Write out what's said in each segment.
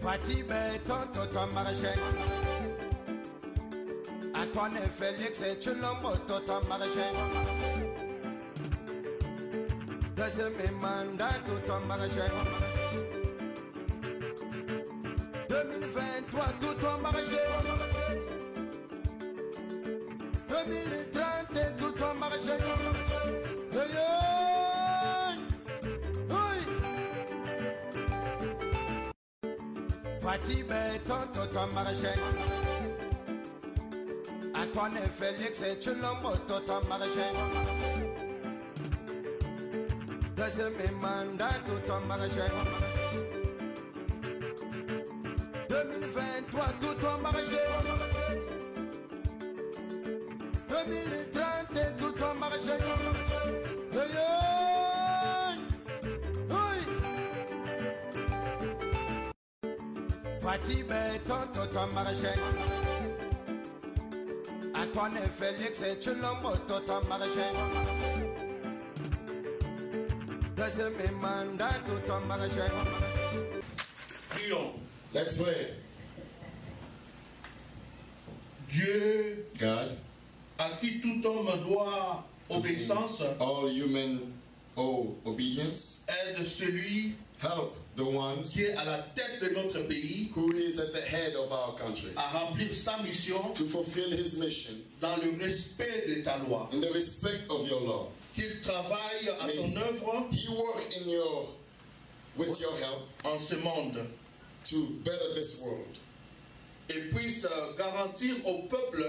Fatshi Beton 20/20. Antoine et Felix et Tshilombo 20/20. Deuxième mandat 20/20. 2023 20/20. 2030 20/20. Fatshi Beton 20/20. Antoine et Félix et Tshilombo 20/20. Deuxième mandat 20/20. 2023 20/20. 2030 20/20. Fatshi Beton 20/20. Antoine et Félix et Tshilombo 20/20. Deuxième mandat 20/20. Let's pray. Dieu, God, à qui tout homme doit obéissance, all human owe obedience, aide celui, help the one qui est à la tête de notre pays, who is at the head of our country, à remplir sa mission, to fulfill his mission, dans le respect de ta loi, in the respect of your law, qu'il travaille à ton œuvre, he work in your, with your help, en ce monde, to better this world, et puisse garantir au peuple,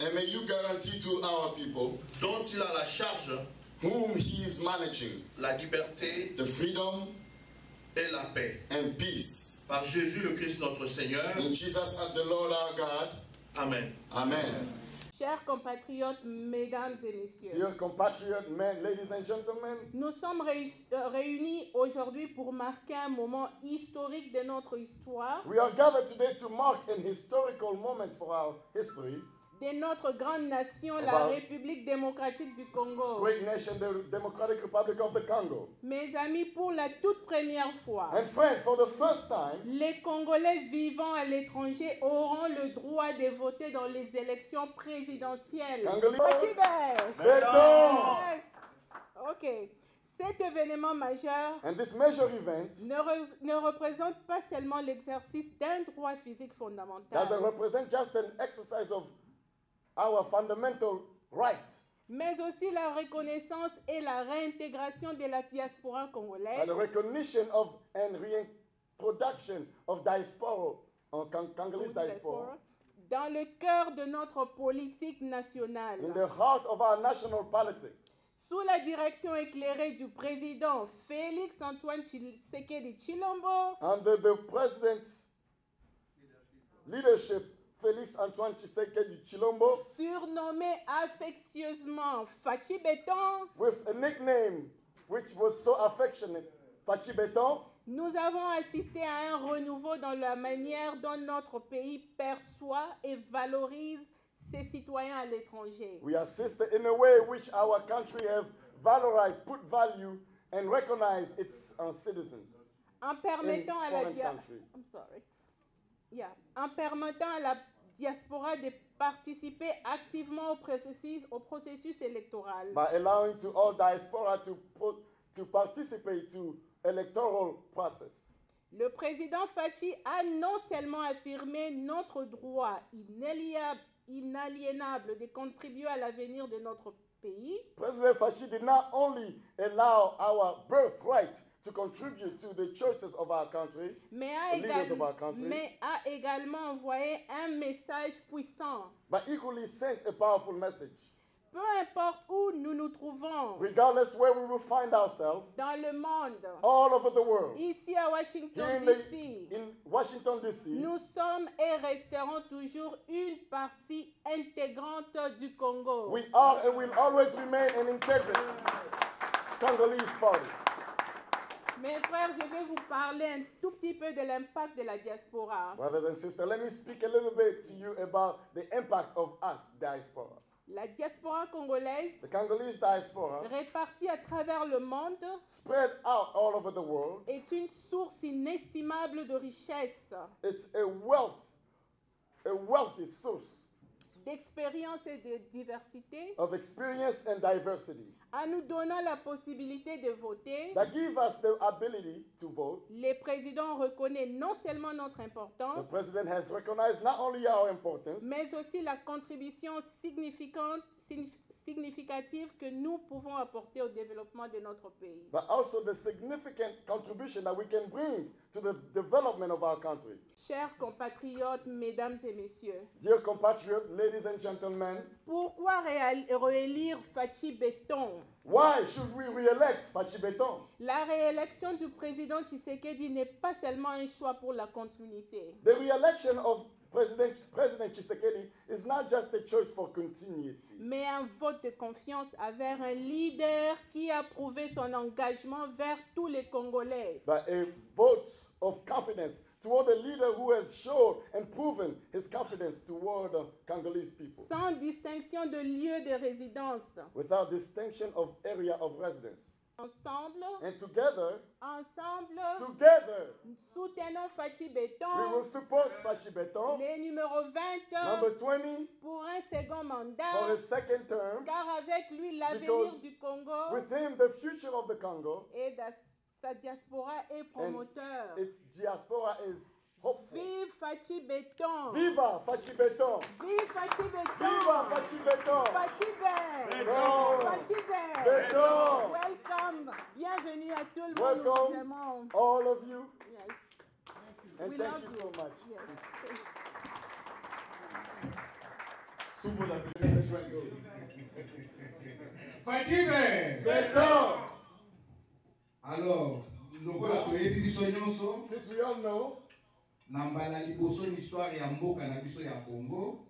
and may you guarantee to our people, dont il a la charge, whom he is managing, la liberté, the freedom, et la paix, and peace, par Jésus le Christ notre Seigneur, in Jesus and the Lord our God. Amen. Amen. Chers compatriotes, mesdames et messieurs, dear compatriots, men, ladies and gentlemen, nous sommes réunis aujourd'hui pour marquer un moment historique de notre histoire. We are gathered today to mark an historical moment for our history. De notre grande nation, la République démocratique du Congo. Great nation, the Democratic Republic of the Congo. Mes amis, pour la toute première fois, and friends, for the first time, les Congolais vivant à l'étranger auront le droit de voter dans les élections présidentielles. Yes. Ok. Cet événement majeur ne représente pas seulement l'exercice d'un droit physique fondamental. Doesn't represent just an exercise of our fundamental right, mais aussi la reconnaissance et la réintégration de la diaspora congolaise, and the recognition of and reintroduction of diaspora, Congolese diaspora, dans le cœur de notre politique nationale, in the heart of our national politics, sous la direction éclairée du président Félix Antoine Tshisekedi Tshilombo, under the president's leadership, Félix Antoine Tshisekedi Tshilombo, surnommé affectueusement Fatshi Beton, with a nickname which was so affectionate, Fatshi Beton, nous avons assisté à un renouveau dans la manière dont notre pays perçoit et valorise ses citoyens à l'étranger. We assisted in a way which our country have valorized, put value and recognized its citizens. En permettant à la country. I'm sorry. Yeah. En permettant à la diaspora de participer activement au processus électoral. By allowing to all diaspora to participate to electoral process. Le président Fatshi a non seulement affirmé notre droit inaliénable de contribuer à l'avenir de notre pays. President Fatshi did not only allow our birthright to contribute to the choices of our country, mais a également envoyé un message puissant, but equally sent a powerful message. Peu importe où nous nous trouvons, regardless where we will find ourselves, dans le monde, all over the world, ici à Washington DC, in Washington DC, nous sommes et resterons toujours une partie intégrante du Congo. We are and will always remain an integral Congolese party. Mes frères, je vais vous parler un tout petit peu de l'impact de la diaspora. Brothers and sisters, let me speak a little bit to you about the impact of us, diaspora. La diaspora congolaise, the Congolese diaspora, répartie à travers le monde, spread out all over the world, est une source inestimable de richesse. It's a wealthy source d'expérience et de diversité, of experience and diversity, en nous donnant la possibilité de voter, that give us the ability to vote. Le président reconnaît non seulement notre importance, the president has recognized not only our importance, mais aussi la contribution significative que nous pouvons apporter au développement de notre pays. But also the significant contribution that we can bring to the development of our country. Chers compatriotes, mesdames et messieurs, dear compatriots, ladies and gentlemen, pourquoi réélire Fatshi Beton? Why should we re-elect Fatshi Beton? La réélection du président Tshisekedi n'est pas seulement un choix pour la continuité. The re-election of President Tshisekedi is not just a choice for continuity, mais un vote de confiance envers un leader qui a prouvé son engagement vers tous les Congolais. But a vote of confidence toward a leader who has showed and proven his confidence toward the Congolese people. Sans distinction de lieu de résidence. Without distinction of area of residence. Ensemble, and together, soutenons Fatshi Beton. We will support Fatshi Beton. Le numéro 20. Number 20. Pour un second mandat. For a second term. Car avec lui l'avenir du Congo. With him the future of the Congo. Et sa diaspora est promoteur. Its diaspora is hopeful. Vive Fatshi Beton. Viva Fatshi Beton. Vive Fatshi Beton. Viva Fatshi Beton. Fatshi Beton. Fatshi Beton. Welcome. Bienvenue à tout le monde. Welcome all of you. Yes. And thank you so much. Yes. Fatshi Beton. Alors, since we all know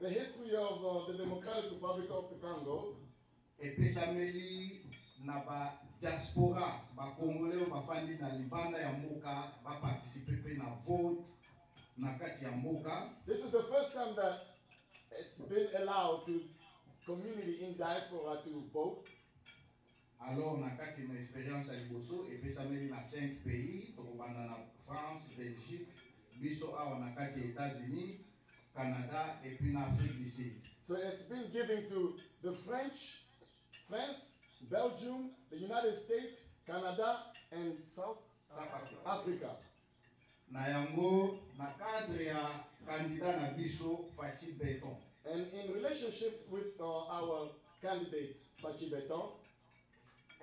the history of the Democratic Republic of the Congo, this is the first time that it's been allowed to community in diaspora to vote. Alors, on a une expérience à Liboso et puis ça mène dans 5 pays, donc on a France, Belgique, Bissau, on a quatre États-Unis, Canada et puis l'Afrique du Sud. So it's been given to the French, France, Belgium, the United States, Canada and South Africa. Na yango na cadre ya candidat na Bissau Fatshi Beton. And in relationship with our candidate Fatshi Beton,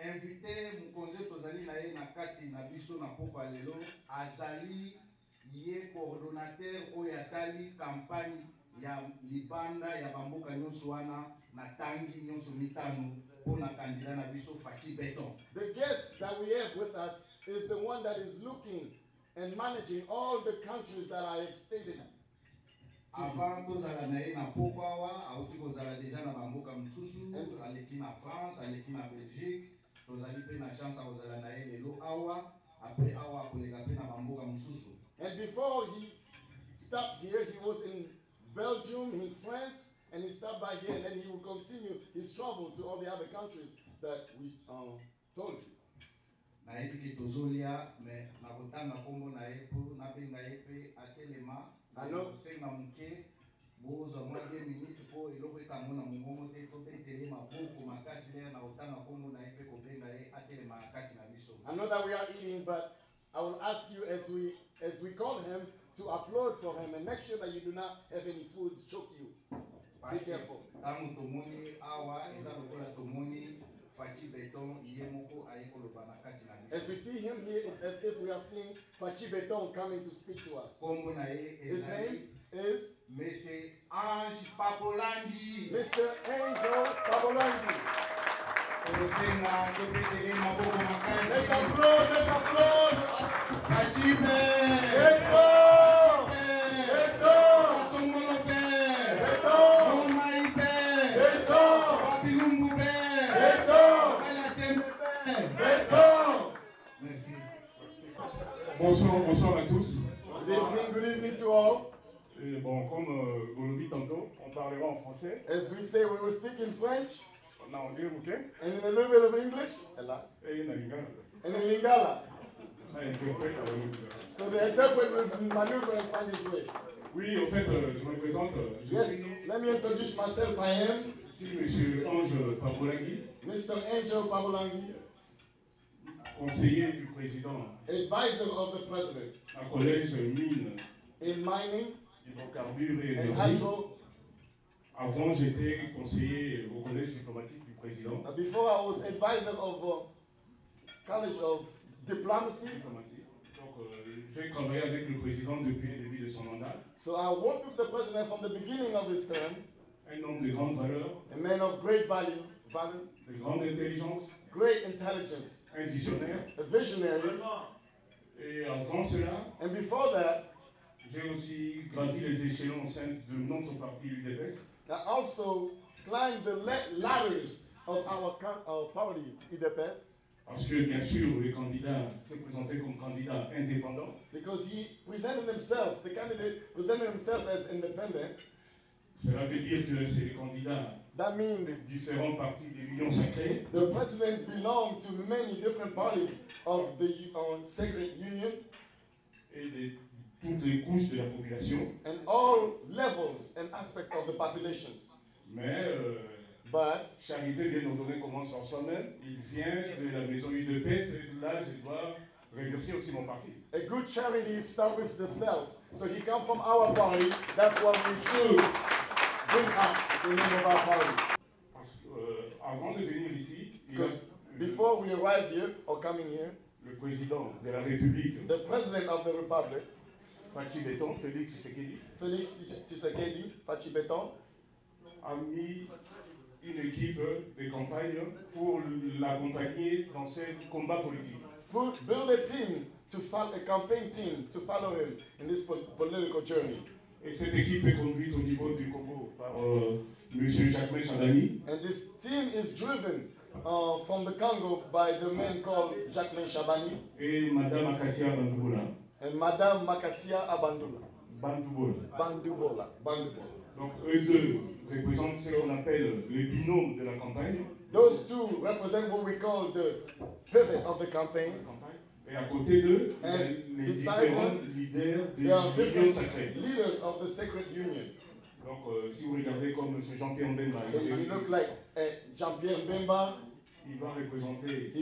invité Mukonze Tozali Naye Nakati Nabiso Napoko Alelo Azali Ye coordonnateur Oyatali campagne ya Libanda ya Bamboka Nyonso wana na tangi nyonso mitano pour na candidat Nabiso Fatshi Beton. The guest that we have with us is the one that is looking and managing all the countries that I have stated. Avant tozala naye na Pokowa auti kozala déjà na Bamboka Msusu, aleki na France, aleki na Belgique. And before he stopped here, he was in Belgium, in France, and he stopped by here, and then he will continue his travel to all the other countries that we told you. I know. I know that we are eating, but I will ask you as we call him to applaud for him and make sure that you do not have any food to choke you. Be careful. As we see him here, it's as if we are seeing Fatshi Beton coming to speak to us. His name is Mr. Ange Pabolangi. Mr. Angel Pabolangi. Let's applaud, let's applaud. Fatshi Beton. Bonsoir, bonsoir à tous. Good evening to all. Et bon, comme vous le dites tantôt, on parlera en français. As we say, we will speak in French. Now, okay. And in a little bit of English. Hello. And in Lingala. So the interpret will maneuver and find his way. Oui, en fait, je me présente. Yes, let me introduce myself. I am. Je suis M. Ange Pabolangi. Mr. Ange Pabolangi. Conseiller du président. Advisor of the president. Un collège mine. In mining. Hydrocarbures et énergie. Avant, j'étais conseiller au collège diplomatique du président. Before, I was advisor of College of Diplomacy. Donc, j'ai travaillé avec le président depuis le début de son mandat. So I worked with the president from the beginning of his term. Un homme de grande valeur. A man of great value. De grande intelligence. Great intelligence. Un visionnaire. A visionary. Et avant cela. And before that. J'ai aussi gravi les échelons au sein de notre parti UDPS. I also climbed the ladders of our party UDPS. Parce que bien sûr le candidat s'est présenté comme candidat indépendant. Because he presented himself, the candidate presented himself as independent. Cela veut dire que c'est le candidat de différents partis de l'Union sacrée. The president belonged to many different parties of the sacred union. Et de toutes les couches de la population. And all levels and aspects of the population. Mais Charité bien ordonnée commence par soi-même. Il vient de la maison UDPS et là je dois remercier aussi mon parti. A good charity starts with the self. So he comes from our party. That's what we choose. Bring up the name of our party. Parce que avant de venir ici, before we arrive here or coming here, le président de la République, the president of the Republic, Fatshi Beton, Felix Tshisekedi. Felix Tshisekedi, Fatshi Beton, a mis une équipe de campagne pour l'accompagner dans ce combat politique. Pour build a team to follow a campaign team to follow him in this political journey. Et cette équipe est conduite au niveau du Congo par Monsieur Jacqueline Chabani. And this team is driven from the Congo by the man called Jacqueline Chabani. Et Madame Acacia Bandubula. And Madame Acacia Bandubula. Donc eux représentent ce qu'on appelle le binôme de la campagne. Those two represent what we call the pivot of the campaign. Et à côté d'eux, les différents leaders de l'Union sacrée. Leaders of the sacred union. Donc si vous regardez comme M. Jean-Pierre Bemba, so if you look like Jean-Pierre Bemba, il va représenter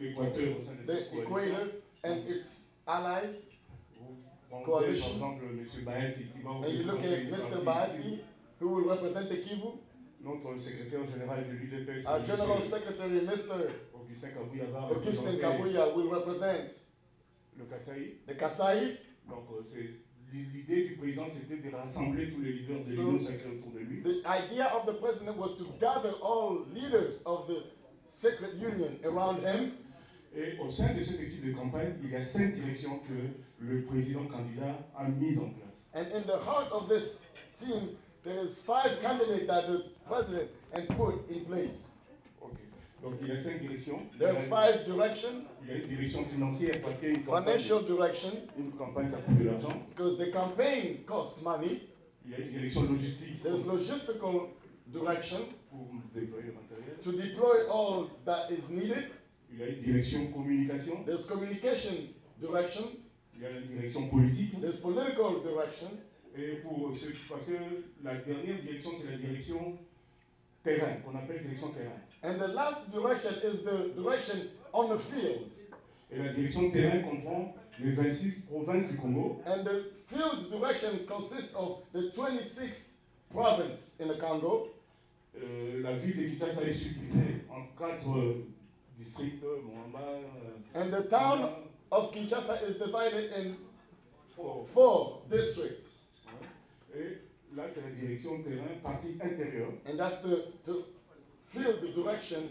l'Équateur au sein de cette coalition. And its allies, coalition. And you look at Mr. Bahati, who will represent the Kivu. Notre secrétaire général de l'UDPS, our General Secretary, Mr. Augustin Kabuya, will represent the Kasai. Donc, l'idée du président, c'était de rassembler tous les leaders de l'Union sacrée autour de lui. The idea of the president was to gather all leaders of the sacred union around him. Et au sein de cette équipe de campagne, il y a 5 directions que le président candidat a mises en place. And in the heart of this team, there is 5 candidates that the president and put in place. Okay. Donc il y a 5 directions. There are 5 directions. Il y a une direction financière parce qu'il y a une campagne. Financial direction. Une campagne ça coûte de l'argent. Because the campaign costs money. Il y a une direction logistique. There's logistical direction. Pour déployer le matériel. To deploy all that is needed. Il y a une direction communication. There's communication direction. Il y a une direction politique. There's political direction. Et pour ceux parce que la dernière direction c'est la direction terrain, qu'on appelle direction terrain. And the last direction is the direction on the field. Et la direction terrain comprend les 26 provinces du Congo. And the field direction consists of the 26 provinces in the Congo. La ville de Kinshasa est subdivisée en 4 districts, Moamba. And the town of Kinshasa is divided in 4 districts. Et là, c'est la direction terrain, partie intérieure. And that's the field direction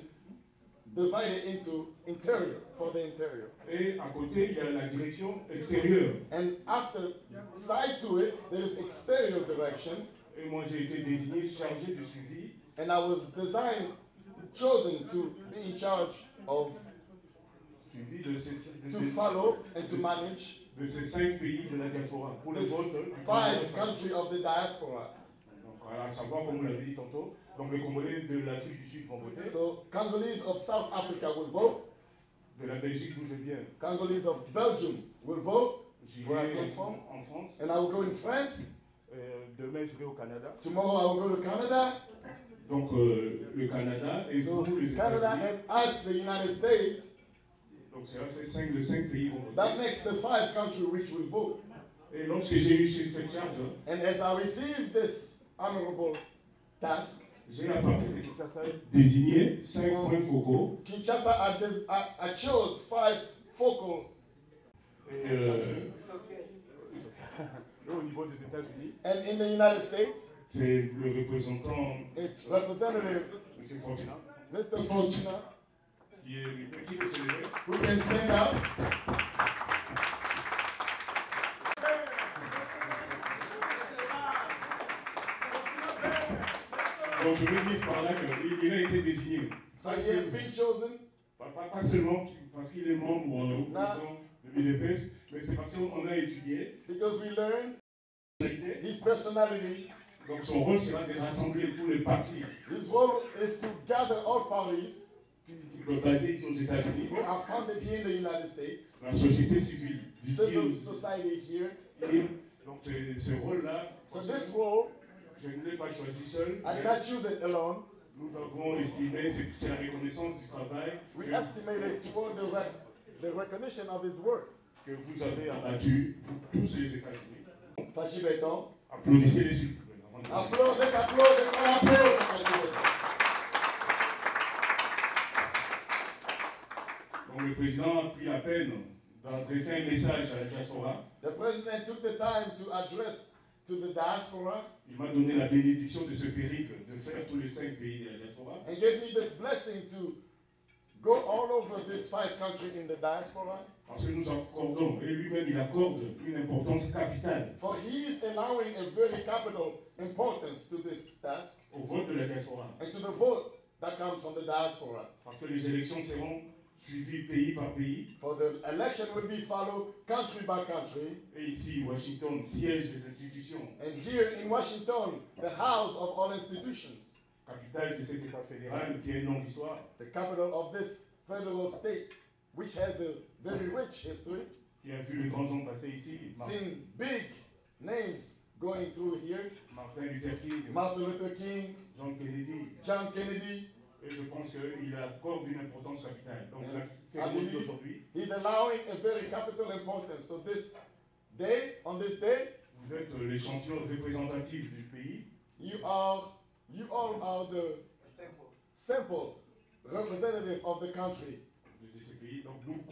divided into interior, for the interior. Et à côté, il y a la direction extérieure. And after, side to it, there is exterior direction. Et moi, j'ai été désigné chargé de suivi. And I was chosen to be in charge of, to follow and to manage de ces 5 pays de la diaspora. Pour les autres, 5 countries of the diaspora. Donc, à savoir, comme vous l'avez dit tantôt, donc les Congolais de l'Afrique du Sud vont voter. So, Congolese of South Africa will vote. De la Belgique où je viens. Congolese of Belgium will vote. J'y vais en France. And I will go in France. Demain, je vais au Canada. Tomorrow, I will go to Canada. Donc, le Canada et tous les États-Unis. Donc, cela fait 5 pays vont voter. That makes the 5 countries which will vote. Et lorsque j'ai eu cette charge, and as I received this honorable task, Kinshasa a désigné 5 points focaux. Kinshasa a chose 5 focal. Au niveau des États-Unis. And in the United States, c'est le représentant, M. Fortunat, Mr. Fortunat, qui est le petit de ce lever. Who can stand up? Donc je veux dire par là qu'il a été désigné. So he has been chosen. Pas seulement parce qu'il est membre ou en opposition de l'UDPS, mais c'est parce qu'on a étudié. Because we learned his personality. Donc son rôle sera de rassembler tous les partis. His role is to gather all parties. Basés aux États-Unis. Who are founded here in the United States. La société civile d'ici. Society here. Et donc ce rôle-là. So this role, je ne l'ai pas choisi seul. I did not choose it alone. Nous avons estimé c'est la reconnaissance du travail. We estimated for the recognition of his work. Que vous avez abattu tous les États-Unis. Fatshi Beton. Applaudissez les sujets. Applaudez, applaudez, applaudez. Donc le président a pris la peine d'adresser un message à la diaspora. The president took the time to address to the diaspora. Il m'a donné la bénédiction de ce périple de faire tous les 5 pays de la diaspora. And gave me the blessing to go all over these 5 countries in the diaspora. Parce que nous accordons, et lui-même il accorde une importance capitale. For he is allowing a very capital importance to this task. Au vote de la diaspora. And to the vote that comes from the diaspora. Parce que les élections seront suivies pays par pays. For the election will be followed country by country. Et ici Washington, siège des institutions. And here in Washington, the house of all institutions. Capitale de cet État fédéral qui a une longue histoire. The capital of this federal state, which has a very rich history. Qui a vu les grands hommes passer ici. Seen big names going through here. Martin Luther King, John Kennedy. Et je pense qu'il accorde une importance capitale. Donc la cérémonie d'aujourd'hui. He's allowing a very capital importance. So this day, on this day, vous êtes l'échantillon représentatif du pays. You all are the simple representative of the country.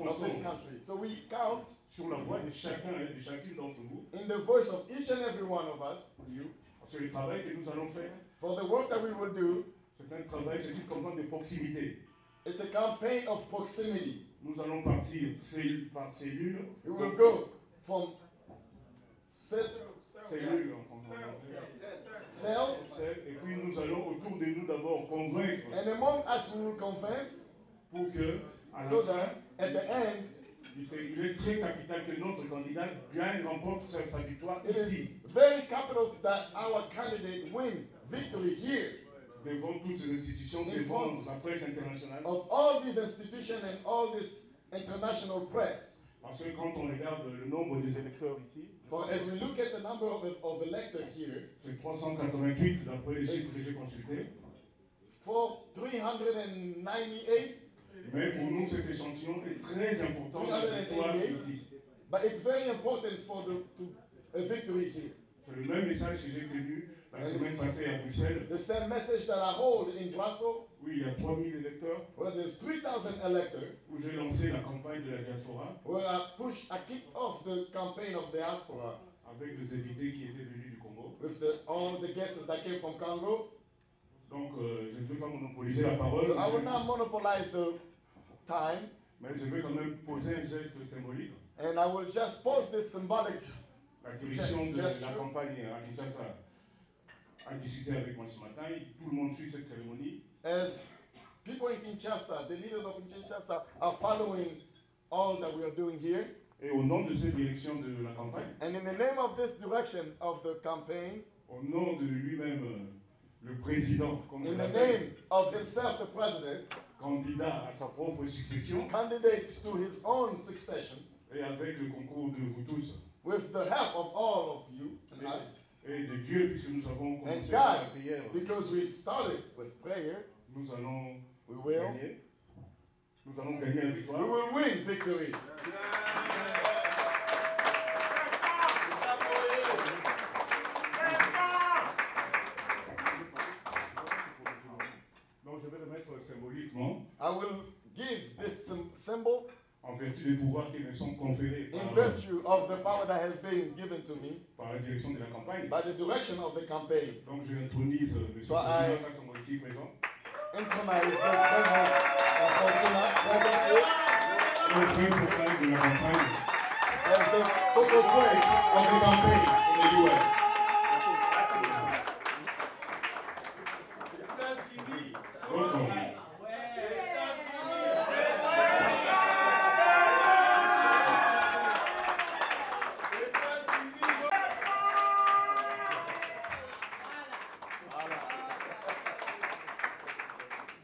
Of this country. So we count sur la voix de chacun et de chacune d'entre vous. In the voice of each and every one of us. Sur le travail que nous allons faire. For the work that we will do. C'est un travail, c'est une campagne de proximité. It's a campaign of proximity. Nous allons partir cellule par cellule. We will go from cellule en français. Et puis nous allons autour de nous d'abord convaincre. And among us we will convince. Pour que, à la fin, il est très capital que notre candidat gagne, remporte sa victoire ici. It is very capital that our candidate win victory here. Devant toutes ces institutions, devant la presse internationale. Of all these institutions and all this international press. Parce que quand on regarde le nombre des électeurs ici, as we look at the number of electors here, c'est 388 d'après les chiffres que j'ai consultés. 398. Mais pour nous, cet échantillon est très important pour la victoire ici. But it's very important for a victory here. C'est le même message que j'ai tenu la semaine passée à Bruxelles. The same message that I hold in Brussels. Oui, il y a 3000 électeurs. Where there's 3000 electors. Où j'ai lancé la campagne de la diaspora. Where I kicked off the campaign of the diaspora. Avec les invités qui étaient venus du Congo. With all the guests that came from Congo. Donc, je ne veux pas monopoliser la parole. So I will not monopolize the time. Mais je vais quand même poser un geste symbolique. And I will just pose this symbolic. La direction de la campagne à Kinshasa a discuté avec moi ce matin. Tout le monde suit cette cérémonie. As people in Kinshasa, the leaders of Kinshasa are following all that we are doing here. Et au nom de cette direction de la campagne, and in the name of this direction of the campaign, au nom de lui-même le président, comme in the name of himself the president, candidat à sa propre succession, candidate to his own succession, et avec le concours de vous tous, with the help of all of you and us, et de Dieu puisque nous avons commencé par la prière, because we started with prayer, nous allons gagner. Nous allons gagner la victoire. We will win victory. Donc je vais le mettre symboliquement. I will give this symbol. En vertu des pouvoirs qui me sont conférés. In virtue of the power that has been given to me. Par la direction de la campagne. By the direction of the campaign. Donc je intronise le Fortunat Kasongo ici présent. There's a total plate of the campaign in the U.S.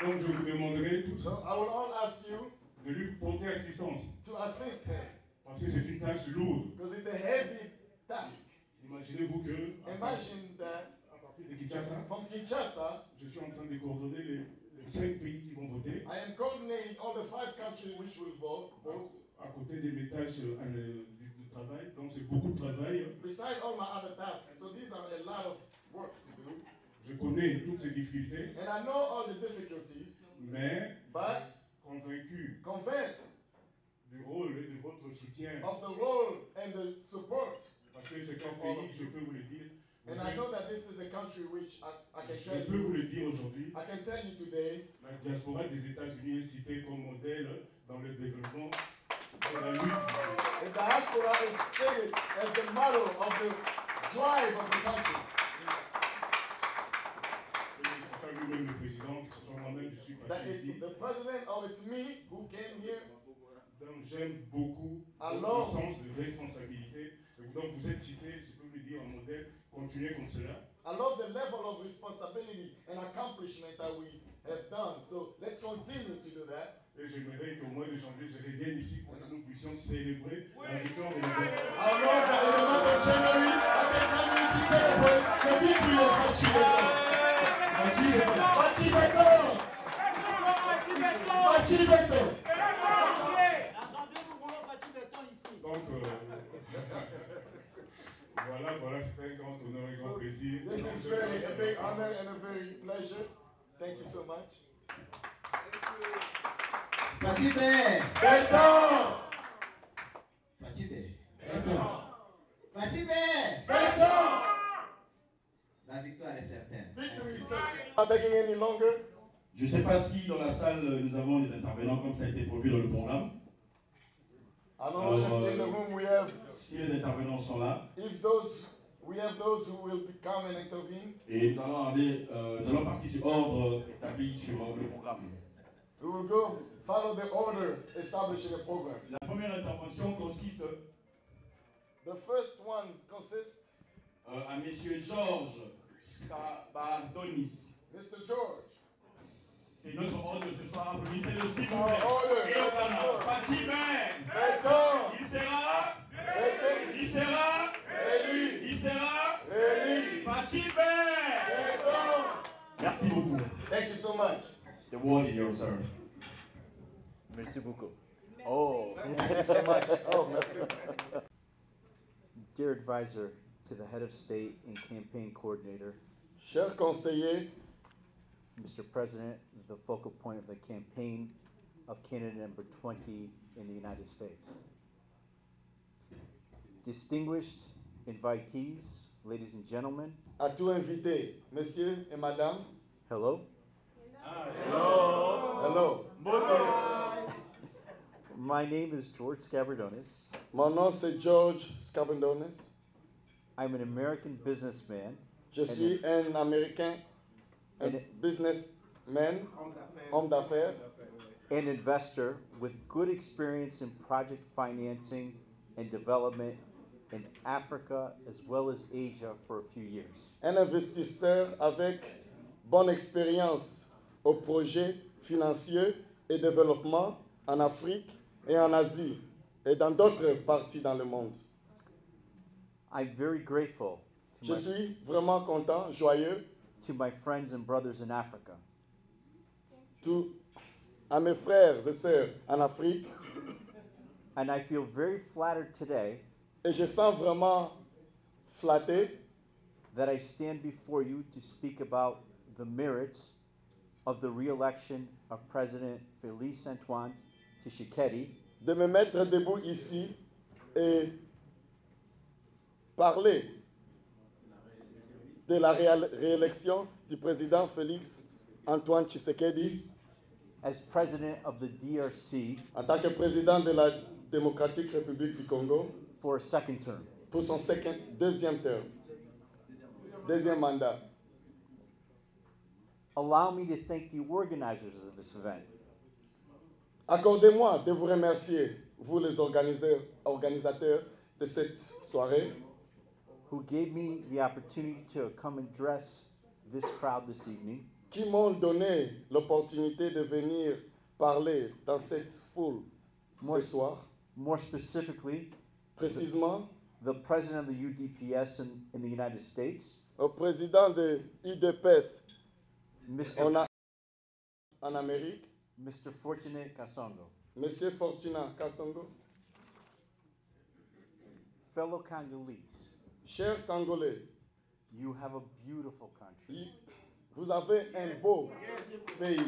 Donc je vous demanderai tout ça. I will all ask you de lui porter assistance. To assist him. Parce que c'est une tâche lourde. Because it's a heavy task. Imaginez-vous que à partir de Kinshasa, from Kinshasa, je suis en train de coordonner les 5 pays qui vont voter. I am coordinating all the 5 countries which will vote. À côté de mes tâches de travail, donc c'est beaucoup de travail. Besides all my other tasks, so these are a lot of work to do. Je connais toutes ces difficultés, and I know all the difficulties, mais convaincu du rôle et de votre soutien, of the role and the support, parce que c'est un pays, je peux vous le dire, and I know that this is a country which I can tell you. Je peux vous le dire aujourd'hui. I can tell you today. La diaspora des États-Unis est citée comme modèle dans le développement de la lutte. The diaspora is stated as the model of the drive of the country. Le président, je suis passé ici. The president, or it's me who came here. Donc j'aime beaucoup le sens de responsabilité. Donc vous êtes cité, je peux vous dire en modèle, continuez comme cela. I love the level of responsibility and accomplishment that we have done. So let's continue to do that. Et j'aimerais qu'au mois de janvier, je revienne ici pour que nous puissions célébrer la victoire de la diaspora. I love that in the month of January, I can come here to celebrate the victory of Fatshi Beton. Donc, voilà, c'est un grand honneur et grand plaisir. This is very a big honor and a very pleasure. Thank you so much. Fatshi Beton. Fatshi Beton. Fatshi Beton. La victoire est certaine. Je ne sais pas si dans la salle nous avons des intervenants comme ça a été prévu dans le programme. Alors, si les intervenants sont là, et nous allons aller, nous allons partir sur ordre établi sur le programme. We will go follow the order established in the program. La première intervention consiste. The first one consists. À Monsieur George Skabardonis. Mr. George. C'est notre ordre ce soir. Applaudissez-le s'il vous plaît. Fatshi Beton. Il sera. Il sera. Il sera. Fatshi Beton. Merci beaucoup. Thank you so much. The word is yours, sir. Merci beaucoup. Oh. Thank you so much. Oh, merci. Dear advisor. To the head of state and campaign coordinator, cher conseiller, Mr. President, the focal point of the campaign of candidate number 20 in the United States. Distinguished invitees, ladies and gentlemen. À tous invités, Monsieur et Madame. Hello. Hello. Hello. My name is George Skabardonis. Mon nom c'est George Skabardonis. I'm an American businessman. Je suis un Américain, un businessman, homme d'affaires, an investor with good experience in project financing and development in Africa as well as Asia for a few years. Un investisseur avec bonne expérience aux projets financiers et développement en Afrique et en Asie et dans d'autres parties dans le monde. I'm very grateful to my friends and brothers in Africa. À mes frères et sœurs en Afrique. And I feel very flattered today. Et je sens vraiment flatté that I stand before you to speak about the merits of the re-election of President Felix Antoine Tshisekedi. De me mettre debout ici et parler de la réélection du président Félix Antoine Tshisekedi. As president of the DRC, en tant que président de la Democratic Republic du Congo, for a second term, pour son deuxième terme, deuxième mandat. Allow me to thank the organizers of this event. Accordez-moi de vous remercier, vous les organisateurs de cette soirée, who gave me the opportunity to come and address this crowd this evening. Qui m'ont donné l'opportunité de venir parler dans cette foule ce soir. More specifically, précisément, the president of the UDPS in the United States. Au président de UDPS en Amérique. Mr. Fortunat Kasongo. Monsieur Fortunat Kasongo. Fellow Congolese. Chers Congolais. You have a beautiful country. Vous avez un beau pays.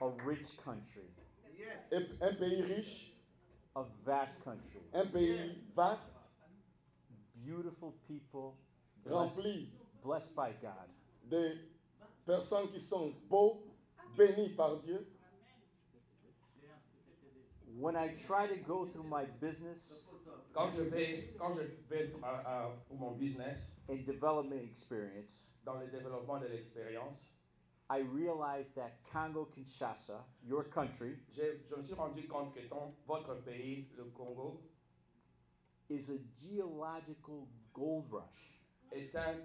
A rich country. Un pays riche. A vast country. Un pays vaste. Beautiful people. Rempli. Blessed by God. Des personnes qui sont beaux, bénies par Dieu. When I try to go through my business and development experience, I realize that Congo-Kinshasa, your country, is a geological gold rush that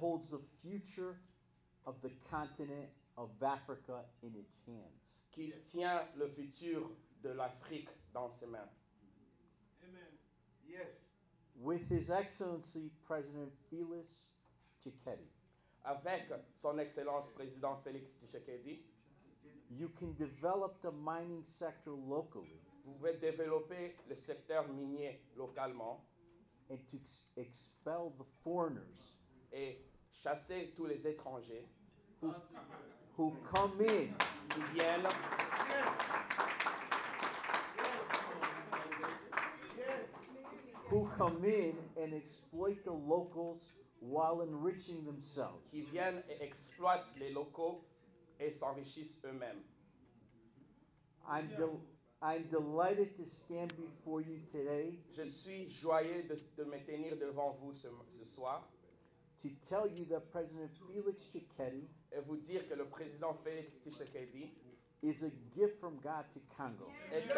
holds the future of the continent of Africa in its hands. Qui tient le futur de l'Afrique dans ses mains. Amen. Yes. With His Excellency President Felix Tshisekedi. Avec Son Excellence Président Félix Tshisekedi. You can develop the mining sector locally. Vous pouvez développer le secteur minier localement. And to expel the foreigners. Et chasser tous les étrangers. Who come in, yes. Who come in and exploit the locals while enriching themselves. Qui viennent et exploitent les locaux et s'enrichissent eux-mêmes. I'm delighted to stand before you today. Je suis joyeux de me tenir devant vous ce soir. To tell you that President Felix Tshisekedi is a gift from God to Congo. Yes. Yes.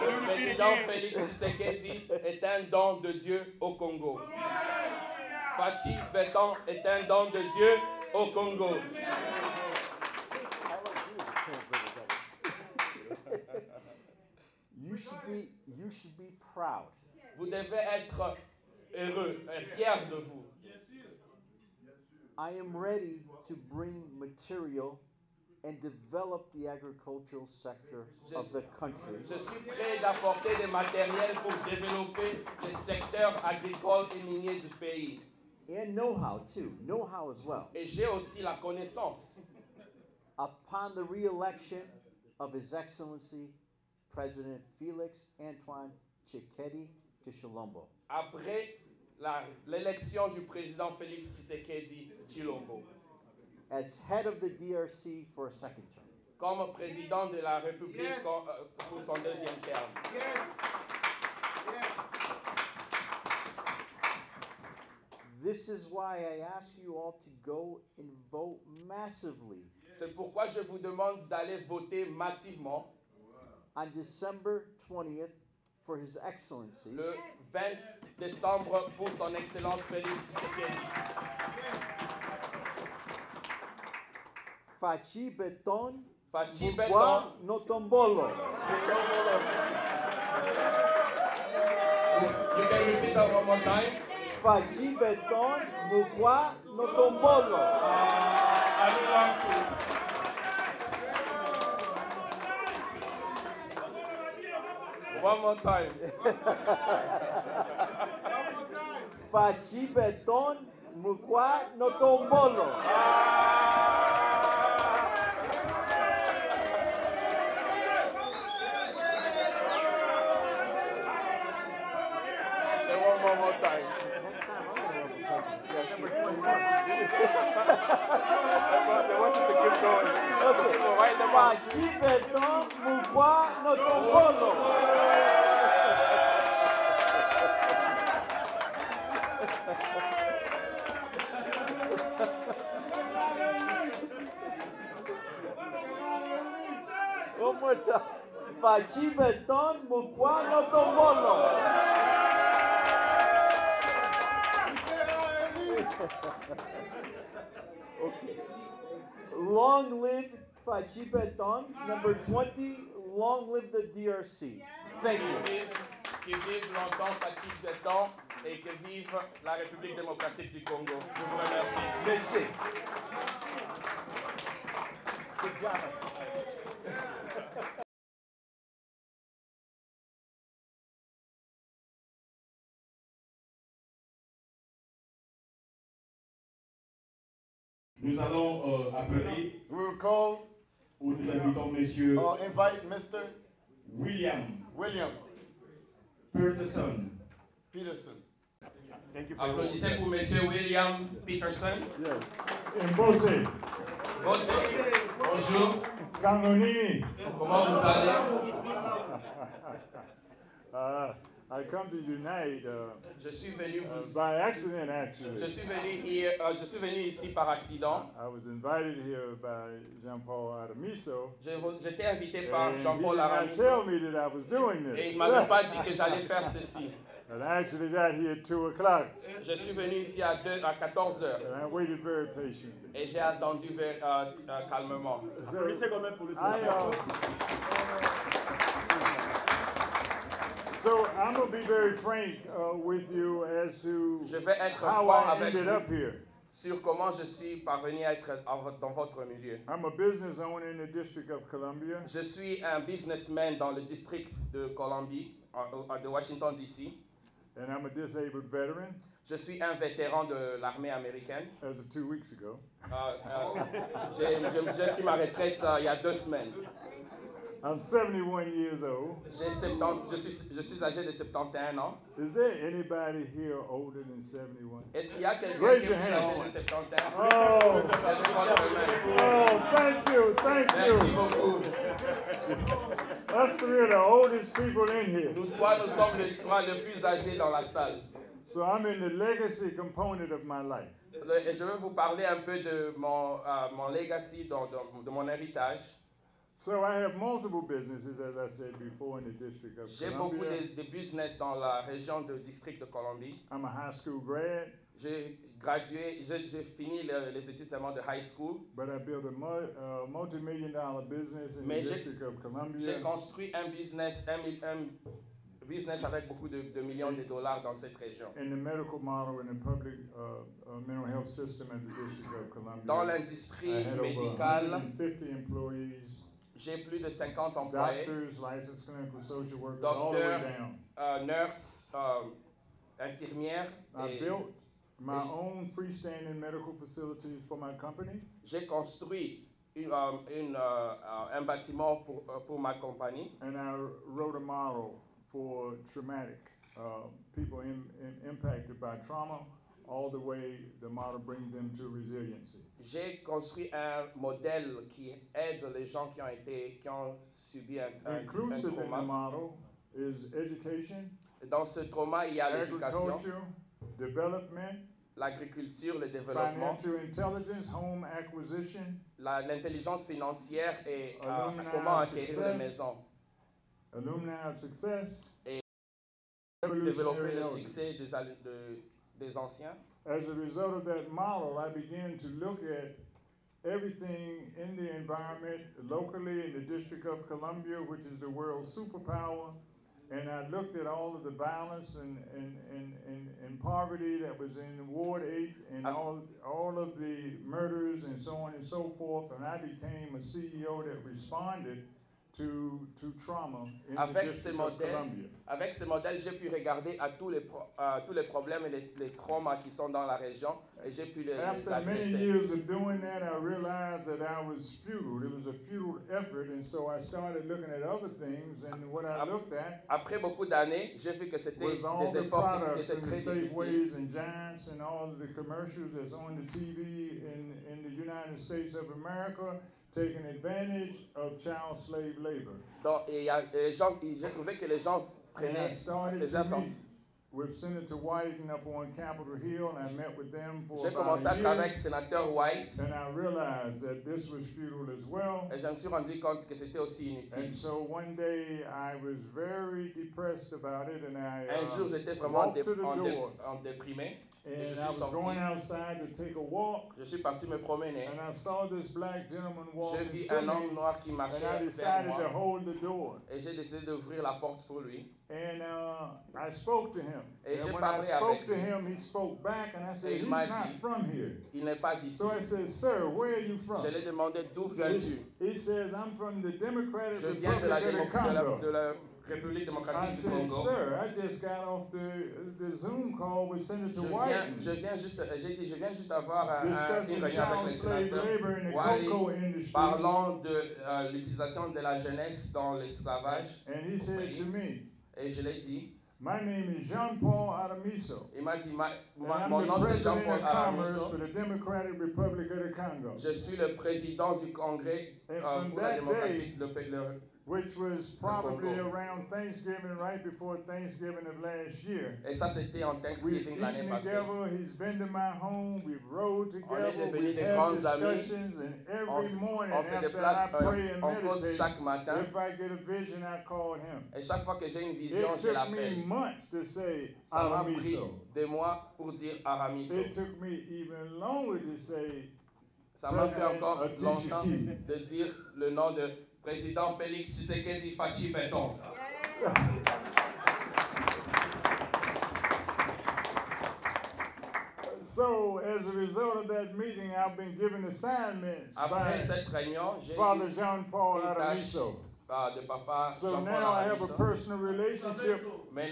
Le président Félix Tshisekedi est un don de Dieu au Congo. Fatshi Beton est un don de Dieu au Congo. You should be proud. Vous devez être heureux et fiers de vous. I am ready to bring material and develop the agricultural sector of the country. Je suis prêt d'apporter des matériels pour développer le secteur agricole et minier du pays. And know-how, too. Know-how as well. Et j'ai aussi la connaissance. Upon the re-election of His Excellency, President Felix Antoine Tshisekedi to Tshilombo. Après l'élection du président Félix Tshisekedi, Tshilombo. as head of the DRC for a second term. Comme président de la République pour son deuxième terme. Yes. Yes. This is why I ask you all to go and vote massively. C'est pourquoi je vous demande d'aller voter massivement. On December 20th for His Excellency. Le 20 décembre pour son Excellence Félix Tshisekedi. Fatshi Beton. Fatshi Beton. Notombolo. You can repeat that one more time. Fatshi Beton. Mukwa. Notombolo. One more time. One more time. Fatshi Beton, Mukwa Notombolo. One more time. They want you to keep going. Fatshi Beton, Mukwa Notombolo. One more time. Fatshi Beton, Mukwa Notombolo. Okay. Long live Fatshi Beton. Number 20, long live the DRC. Thank you. Que vive longtemps Fatshi Beton et que vive la République démocratique du Congo. Je vous remercie. Merci. Good job. Nous allons appeler. We will call. Ou nous invitons Monsieur. Invite Mr. William. Peterson. Thank you for applaudissez pour Monsieur William Peterson. Yes. Mbote. Bonjour. Sanoni. Comment vous allez? I come to unite. Je suis venu by accident, actually. Je suis venu ici par accident. I was invited here by Jean-Paul Aramiso. J'étais invité par Jean-Paul Aramiso. He did not tell me that I was doing this. Et il m'avait pas dit que j'allais faire ceci. And I actually got here at 2 o'clock. Je suis venu ici à 14 heures. And I waited very patiently. Et j'ai attendu calmement. So, So I'm going to be very frank with you as to how I ended up here. Sur comment je suis parvenu à être dans votre milieu. I'm a business owner in the District of Columbia. Je suis un businessman dans le district de Columbie, de Washington D.C. And I'm a disabled veteran. Je suis un vétéran de l'armée américaine. As of 2 weeks ago. J'ai pris ma retraite il y a 2 semaines. I'm 71 years old. Je suis âgé de 71 ans. Is there anybody here older than 71? Est-ce qu'il y a quelqu'un qui est âgé de 71 ans? Oh, thank you. Merci beaucoup. Us three are the oldest people in here. Nous sommes les trois les plus âgés dans la salle. So I'm in the legacy component of my life. Et je veux vous parler un peu de mon legacy, de mon héritage. So I have multiple businesses, as I said before, in the District of Columbia. J'ai beaucoup de business dans la région du district de Colombie. I'm a high school grad. J'ai fini les études seulement de high school. But I built a multi-million-dollar business in the District of Columbia. J'ai construit un business, business avec beaucoup de millions de dollars dans cette région. Dans l'industrie médicale, j'ai plus de 50 employés. Docteurs, nurses, infirmières. J'ai construit un bâtiment pour ma compagnie. And I wrote a model for traumatic people impacted by trauma. all the way the model brings them to resiliency. J'ai construit un modèle qui aide les gens qui ont subi un trauma. Inclusive in the model is education. Dans ce trauma, il y a l'éducation, development, l'agriculture, le développement, l'intelligence financière et comment acquérir des maisons. Alumni of success, et développer le succès des anciens. As a result of that model, I began to look at everything in the environment locally in the District of Columbia, which is the world's superpower. And I looked at all of the violence and poverty that was in Ward 8 and all of the murders and so on and so forth. And I became a CEO that responded to trauma in the District of Columbia. Avec ce modèle, j'ai pu regarder à tous les problèmes et les traumas qui sont dans la région et j'ai pu les adresser. After many years of doing that, I realized that I was futile. It was a futile effort, and so I started looking at other things. And what I looked at après beaucoup d'années, j'ai vu que c'était des efforts qui étaient très difficiles. And Giants and all of the commercials that's on the TV in the United States of America, taking advantage of child slave labor. Donc, j'ai trouvé que les gens prenaient les attentes. With Senator White and up on Capitol Hill, and I met with them for about a year, and I realized that this was futile as well. Et je me suis rendu compte que c'était aussi inutile. And so one day I was very depressed about it, and I walked to the door. And I was going outside to take a walk. Je suis parti me promener. And I saw this black gentleman walking to me. And I decided to hold the door. Et j'ai décidé d'ouvrir la porte pour lui. And I spoke to him. And when I spoke to him, he spoke back, and I said, "He's not from here." So I said, "Sir, where are you from?" He says, "I'm from the Democratic Republic of the Congo." I said, "Sir, I just got off the Zoom call with Senator White. Je viens juste avoir une réunion avec le sénateur. Parlant de l'utilisation de la jeunesse dans l'esclavage." And he said to me, et je l'ai dit, "My name is Jean-Paul Aramiso. Il m'a dit, mon nom c'est Jean-Paul Aramiso. For the Democratic Republic of the Congo. Je suis le président du Congrès pour la démocratie Which was probably around Thanksgiving, right before Thanksgiving of last year. Et ça, c'était en Thanksgiving l'année passée. We've eaten together. He's been to my home. We've rode together. We've had discussions, and every morning after I pray and meditate, if I get a vision, I call him. Et chaque fois que j'ai une vision, je l'appelle. It took me months to say Aramiso. Des mois pour dire Aramiso. It took me even longer to say. Ça m'a fait encore longtemps de dire le nom de Président Felix Tshisekedi Fatshi Beton. So, as a result of that meeting, I've been given assignments by Father Jean-Paul Aramiso. So now I have a personal relationship. I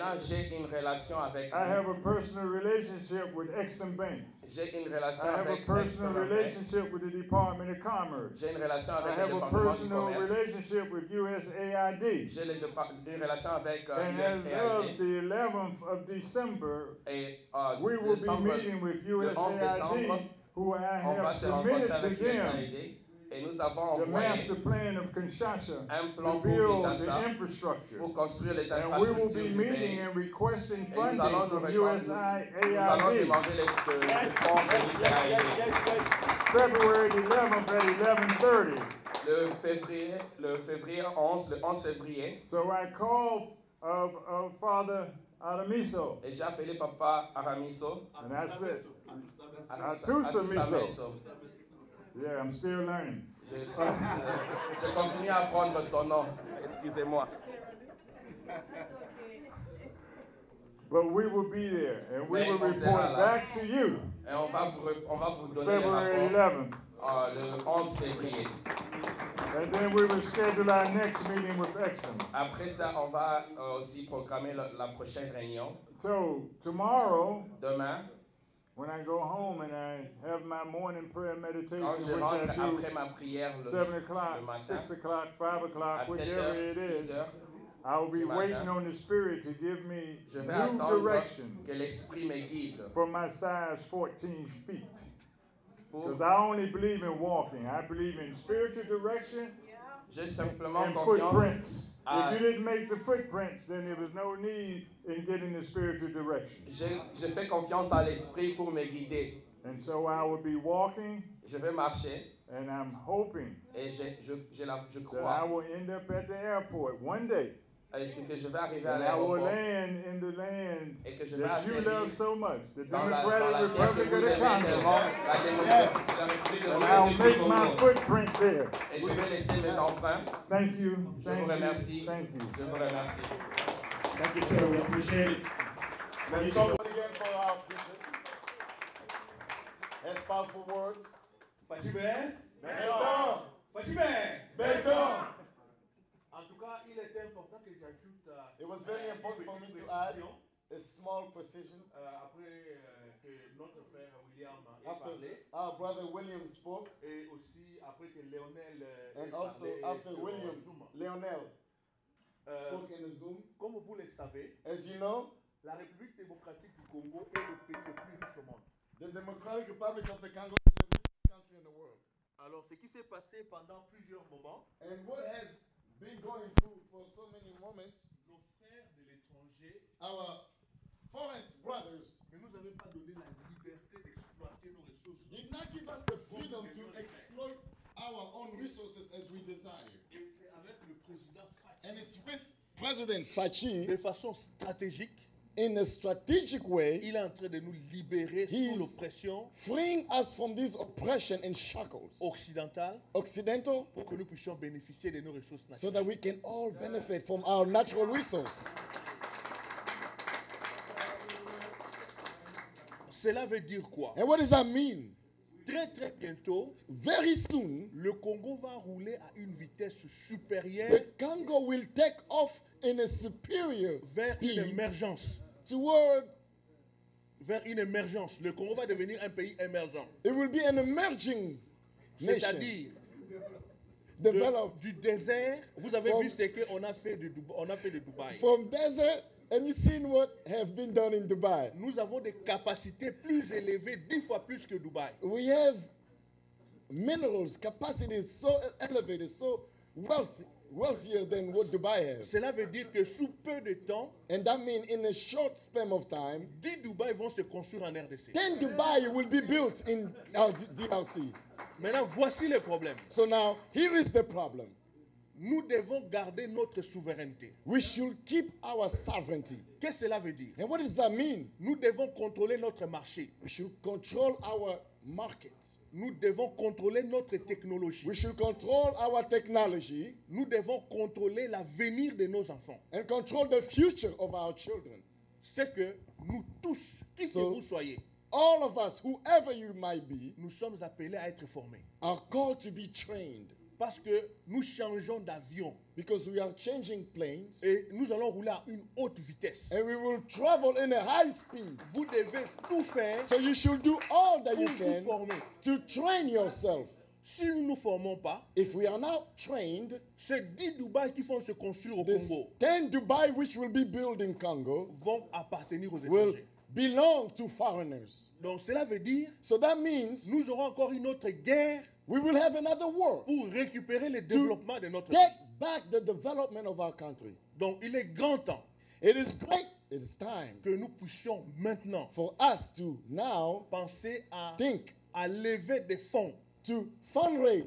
have a personal relationship with Exim Bank. I have a personal relationship with the Department of Commerce. I have a personal relationship with USAID. And as of the 11th of December, we will be meeting with USAID, who I have submitted to them. Et nous avons the master plan of Kinshasa to build the infrastructure. Pour construire les infrastructures. And we will be meeting and requesting funding from USAID. February 11th at 11:30. Le 11 février. So I called Father Aramiso. Et j'ai appelé Papa Aramiso. And I said, Aramiso. Yeah, I'm still learning. Je continue à apprendre son nom. Excusez-moi. But we will be there, and we will report back to you. Et on va vous donner February 11th. Le 11 février. And then we will schedule our next meeting with Exim. Après ça, on va aussi programmer la prochaine réunion. So tomorrow. Demain. When I go home and I have my morning prayer meditation, which I do 7 o'clock, 6 o'clock, 5 o'clock, whichever it is, I'll be waiting on the Spirit to give me new directions for my size 14 feet. Because I only believe in walking. I believe in spiritual direction and footprints. If you didn't make the footprints, then there was no need in getting the spiritual direction. Je fais confiance à l'esprit pour me guider. And so I will be walking. Je vais marcher. And I'm hoping that I will end up at the airport one day. And I will land in the land that you love so much, the Democratic Republic of the Congo. And I'll make my footprint there. Thank you. Thank you. Thank you, sir. We appreciate it. Thank you so much again for our vision. As powerful words. Fatshi Beton. Fatshi Beton. It was very important for me to add a small precision. After our brother William spoke, and also after Lionel spoke in the Zoom, as you know, the Democratic Republic of the Congo is the richest country in the world. And what has been going through for so many moments, our foreign brothers did not give us the freedom to exploit our own resources as we desire. And it's with President Fatshi, de façon stratégique, in a strategic way, il est en train de nous libérer de l'oppression, freeing us from this oppression and shackles, occidental, pour que nous puissions bénéficier de nos ressources naturelles, so that we can all benefit from our natural resource. Cela veut dire quoi? And what does that mean? Très bientôt, very soon, le Congo va rouler à une vitesse supérieure. The Congo will take off in a superior vers speed une émergence. Toward vers une émergence. Le Congo va devenir un pays émergent. It will be an emerging nation. C'est-à-dire du désert. Vous avez vu ce qu'on a fait de Dubaï. From desert. And you've seen what have been done in Dubai. Nous avons des capacités plus élevées, 10 fois plus que Dubaï. We have minerals, capacities so elevated, so wealthier than what Dubai has. Cela veut dire que sous peu de temps, and that means in a short span of time, 10 Dubaï vont se construire en RDC. 10 Dubai will be built in DRC. Maintenant, voici le problème. So now, here is the problem. Nous devons garder notre souveraineté. We should keep our sovereignty. Qu'est-ce que cela veut dire? And what does that mean? Nous devons contrôler notre marché. We should control our market. Nous devons contrôler notre technologie. We should control our technology. Nous devons contrôler l'avenir de nos enfants. And control the future of our children. C'est que nous tous, qui que vous soyez, all of us, whoever you might be, nous sommes appelés à être formés. Are called to be trained. Parce que nous changeons d'avion. Because we are changing planes. Et nous allons rouler à une haute vitesse. And we will travel in a high speed. Vous devez tout faire. So you should do all that you can to train yourself. Si nous ne nous formons pas, if we are not trained, ces 10 Dubaï qui vont se construire au Congo, 10 Dubai which will be built in Congo, vont appartenir aux étrangers. Belong to foreigners. Donc cela veut dire, so that means, nous aurons encore une autre guerre. We will have another war pour récupérer le développement de notre pays. Take back the development of our country. Donc il est grand temps. It is great. It is time que nous puissions maintenant, for us to now penser à lever des fonds, to fundraise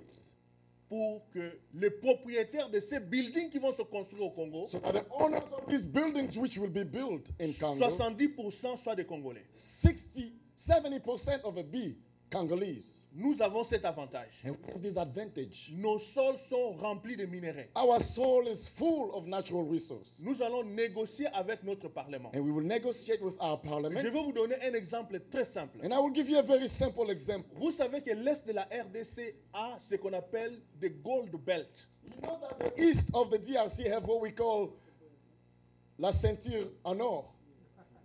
pour que les propriétaires de ces buildings qui vont se construire au Congo, so the owners of these buildings which will be built in Congo, 70% soient des Congolais. 70% of a B Congolese. Nous avons cet avantage. And we have this advantage. Nos sols sont remplis de minerais. Our soil is full of natural resources. Nous allons négocier avec notre parlement. And we will negotiate with our parliament. Je vais vous donner un exemple très simple. And I will give you a very simple example. Vous savez que l'est de la RDC a ce qu'on appelle the gold belt. You know that the east of the DRC have what we call la ceinture en or.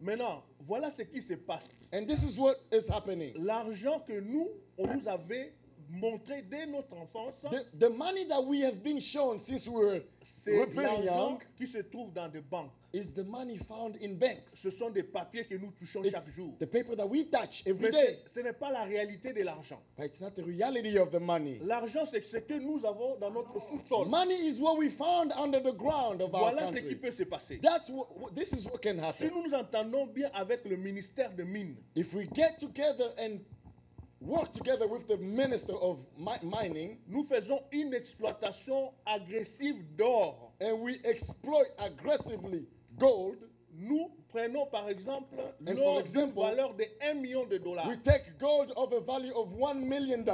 Maintenant, voilà ce qui se passe. And this is what is happening. L'argent que nous on nous avait montré dès notre enfance. The money that we have been shown since we were very young qui se trouve dans des banques. Is the money found in banks. Ce sont des papiers que nous touchons chaque jour. The paper that we touch every day. Ce n'est pas la réalité de l'argent. But it's not the reality of the money. L'argent, c'est ce que nous avons dans notre sous-sol. Money is what we found under the ground of our country. Voilà ce qui peut se passer. This is what can happen. Si nous nous entendons bien avec le ministère de mines. If we get together and work together with the Minister of Mining, nous faisons une exploitation agressive d'or. And we exploit aggressively gold. Nous prenons par exemple l'or d'une valeur de 1 million de dollars. We take gold of a value of $1 million.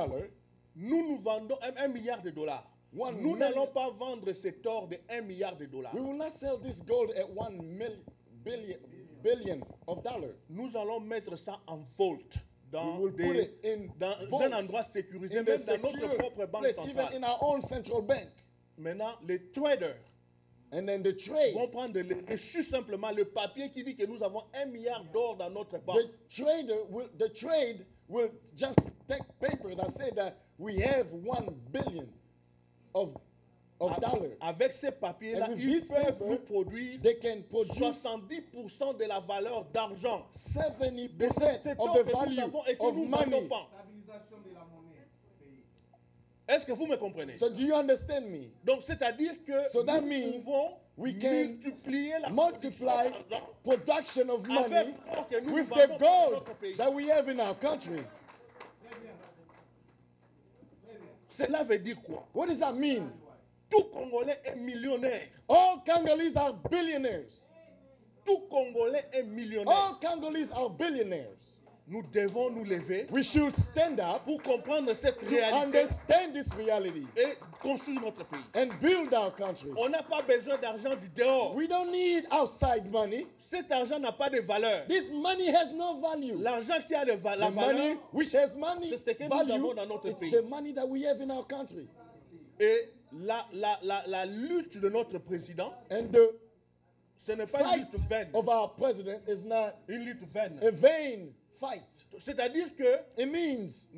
Nous vendons 1 milliard de dollars. Nous n'allons pas vendre cet or de 1 milliard de dollars. We will not sell this gold at $1 billion. Nous allons mettre ça en vault. Dans un endroit sécurisé, même dans notre propre banque centrale. Even in our own central bank. Maintenant, les traders vont prendre simplement le papier qui dit que nous avons 1 milliard d'or dans notre banque. The trade will just take paper that says that we have $1 billion. Avec ces papiers-là, ils peuvent nous produire 70% de la valeur d'argent. 70% of the value of money. Est-ce que vous me comprenez? So do you understand me? Donc c'est-à-dire que nous pouvons multiplier la production of money with the gold that we have in our country. Cela veut dire quoi? What does that mean? Tout Congolais est millionnaire. All Congolese are billionaires. Tout Congolais est millionnaire. All Congolese are billionaires. Nous devons nous lever. We should stand up pour comprendre cette réalité. Understand this reality. Et construire notre pays. And build our country. On n'a pas besoin d'argent du dehors. We don't need outside money. Cet argent n'a pas de valeur. This money has no value. L'argent qui a la valeur, money which has money, c'est ce que nous avons dans notre pays. It's the money that we have in our country. Et la lutte de notre président, ce n'est pas une lutte vaine. Une lutte vaine. A vain fight. C'est-à-dire que, it means,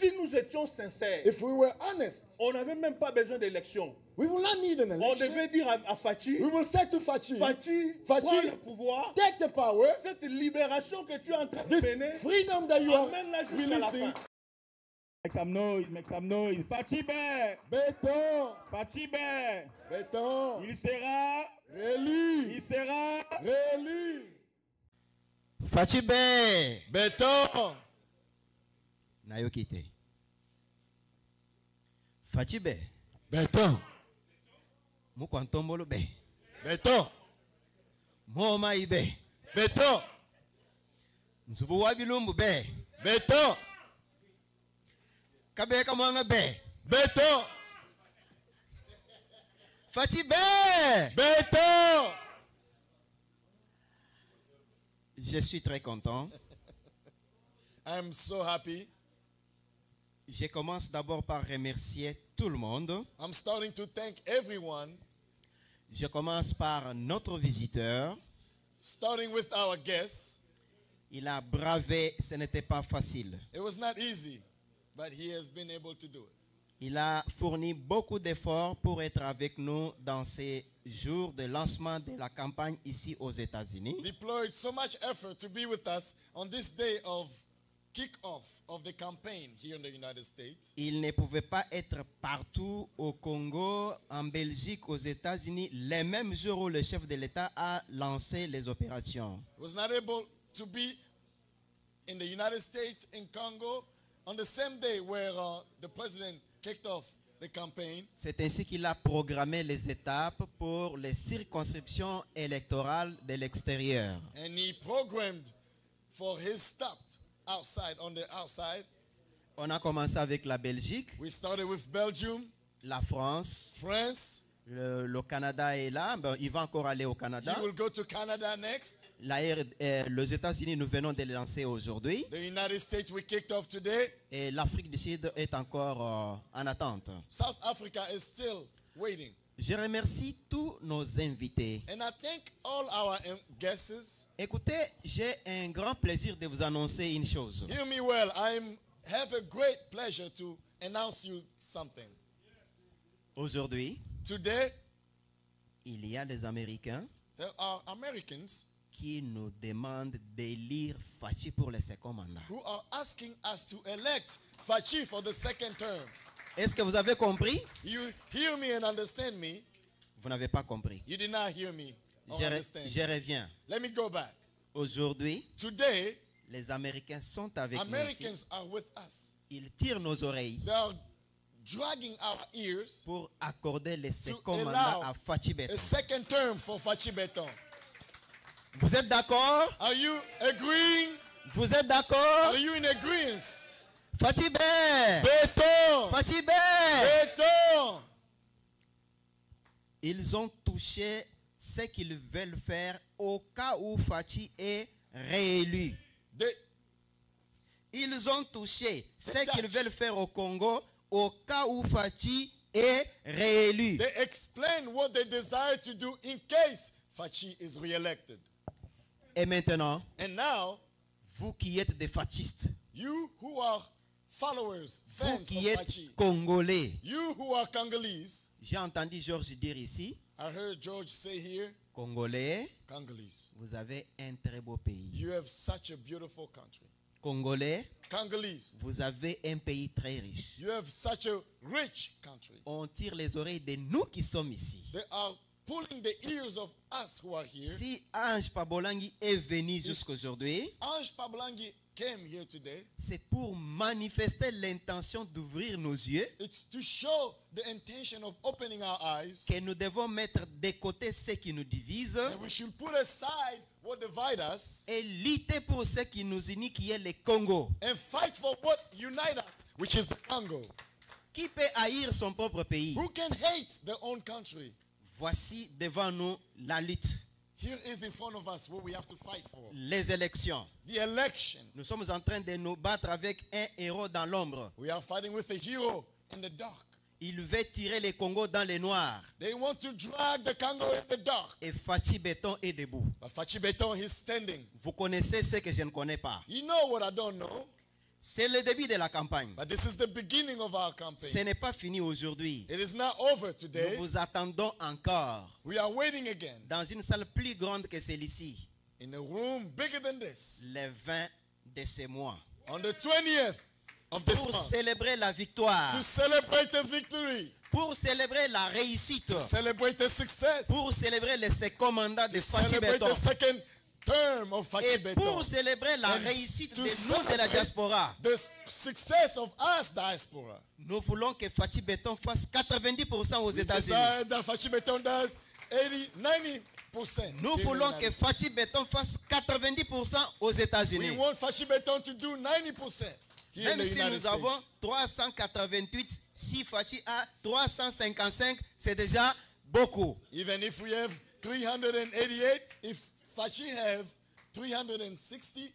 si nous étions sincères, if we were honest, on n'avait même pas besoin d'élection. We will not need an election. On devait dire à Fatshi, we will say to Fatshi, prends le pouvoir, take the power, cette libération que tu es en train de mener, freedom that you are releasing. Make some noise, make some noise. Fatshi Beton. Fatshi Beton. Il sera réélu. Il sera réélu. Fatshi Beton. Nayo kite. Fatshi Beton. Mukwantombolo be. Beton. Moma ibe. Beton. Nzubuwa bilumbu be. Beton. Kabeka mwanga be. Beton. Fatshi be. Beton. Je suis très content. I'm so happy. Je commence d'abord par remercier tout le monde. I'm starting to thank everyone. Je commence par notre visiteur. Starting with our guest. Il a bravé, ce n'était pas facile. It was not easy. But he has been able to do it. Il a fourni beaucoup d'efforts pour être avec nous dans ces jours de lancement de la campagne ici aux États-Unis. Deployed so much effort to be with us on this day of kick-off of the campaign here in the United States. Il ne pouvait pas être partout au Congo, en Belgique, aux États-Unis, les mêmes jours où le chef de l'État a lancé les opérations. Was not able to be in the United States, in Congo. On the same day where the president kicked off the campaign. C'est ainsi qu'il a programmé les étapes pour les circonscriptions électorales de l'extérieur. And he programmed for his stop outside on the outside. On a commencé avec la Belgique. We started with Belgium. La France. France. Le Canada est là, ben, il va encore aller au Canada. He will go to Canada next. Les États-Unis, nous venons de les lancer aujourd'hui. The United States we kicked off today. Et l'Afrique du Sud est encore en attente. South Africa is still waiting. Je remercie tous nos invités. And I thank all our guests. Écoutez, j'ai un grand plaisir de vous annoncer une chose. Hear me well. I have a great pleasure to announce you something. Aujourd'hui, today, il y a des Américains there are Americans qui nous demandent d'élire Fatshi pour le second mandat. Who are asking us to elect Fatshi for the second term. Est-ce que vous avez compris? You hear me and understand me. Vous n'avez pas compris. You did not hear me or understand. Je reviens. Let me go back. Aujourd'hui, today, les Américains sont avec nous ici. Are with us. Ils tirent nos oreilles. They are dragging our ears pour accorder le second mandat à Fatshi Beton. A second term for Fatshi Beton. Vous êtes d'accord? Are you agreeing? Vous êtes d'accord? Are you in agreement? Fatshi Beton! Fatshi Beton! Ils ont touché ce qu'ils veulent faire au cas où Fatshi est réélu. Ils ont touché ce qu'ils veulent faire au Congo au cas où Fatshi est réélu. They explain what they desire to do in case Fatshi is re-elected. Et maintenant, and now, vous qui êtes des fascistes, you who are followers, fans vous qui of êtes Fatshi, congolais, you who are Congolese, j'ai entendu George dire ici, I heard George say here, Congolais, Congolese, vous avez un très beau pays. You have such a beautiful country. Congolais, Congolese, vous avez un pays très riche. You have such a rich country. On tire les oreilles de nous qui sommes ici. They are pulling the ears of us who are here. Si Ange Pabolangi est venu jusqu'aujourd'hui, Ange Pabolangi came here today. C'est pour manifester l'intention d'ouvrir nos yeux. It's to show the intention of opening our eyes. Que nous devons mettre de côté ce qui nous divise. And we should put aside what divide us. Et lutter pour ce qui nous unit, qui est le Congo. And fight for what unites us, which is the Congo. Qui peut haïr son propre pays? Who can hate their own country? Voici devant nous la lutte. Here is in front of us what we have to fight for. Les élections. The election. Nous sommes en train de nous battre avec un héros dans l'ombre. We are fighting with a hero in the dark. Il veut tirer le Congo dans le noir. They want to drag the Congo in the dark. Et Fatshi Beton est debout. But Fatshi Beton is standing. Vous connaissez ce que je ne connais pas. You know what I don't know. C'est le début de la campagne. But this is the beginning of our campaign. Ce n'est pas fini aujourd'hui. It is not over today. Nous vous attendons encore. We are waiting again. Dans une salle plus grande que celle-ci. In a room bigger than this. Le 20 de ce mois. On the 20th of this month. Pour célébrer la victoire. To celebrate the victory. Pour célébrer la réussite. To celebrate the success. Pour célébrer le second mandat de Fatshi Beton. Term of Fatshi Beton. Et pour célébrer la réussite de nous de la diaspora, the success of us diaspora, nous voulons que Fatshi Beton fasse 90% aux États-Unis. Fatshi Beton does 80-90%. Nous voulons que Fatshi Beton fasse 90% aux États-Unis. We want Fatshi Beton to do 90%. Même si nous avons 388, si Fatshi a 355, c'est déjà beaucoup. Even if we have 388, if Fatshi have 360.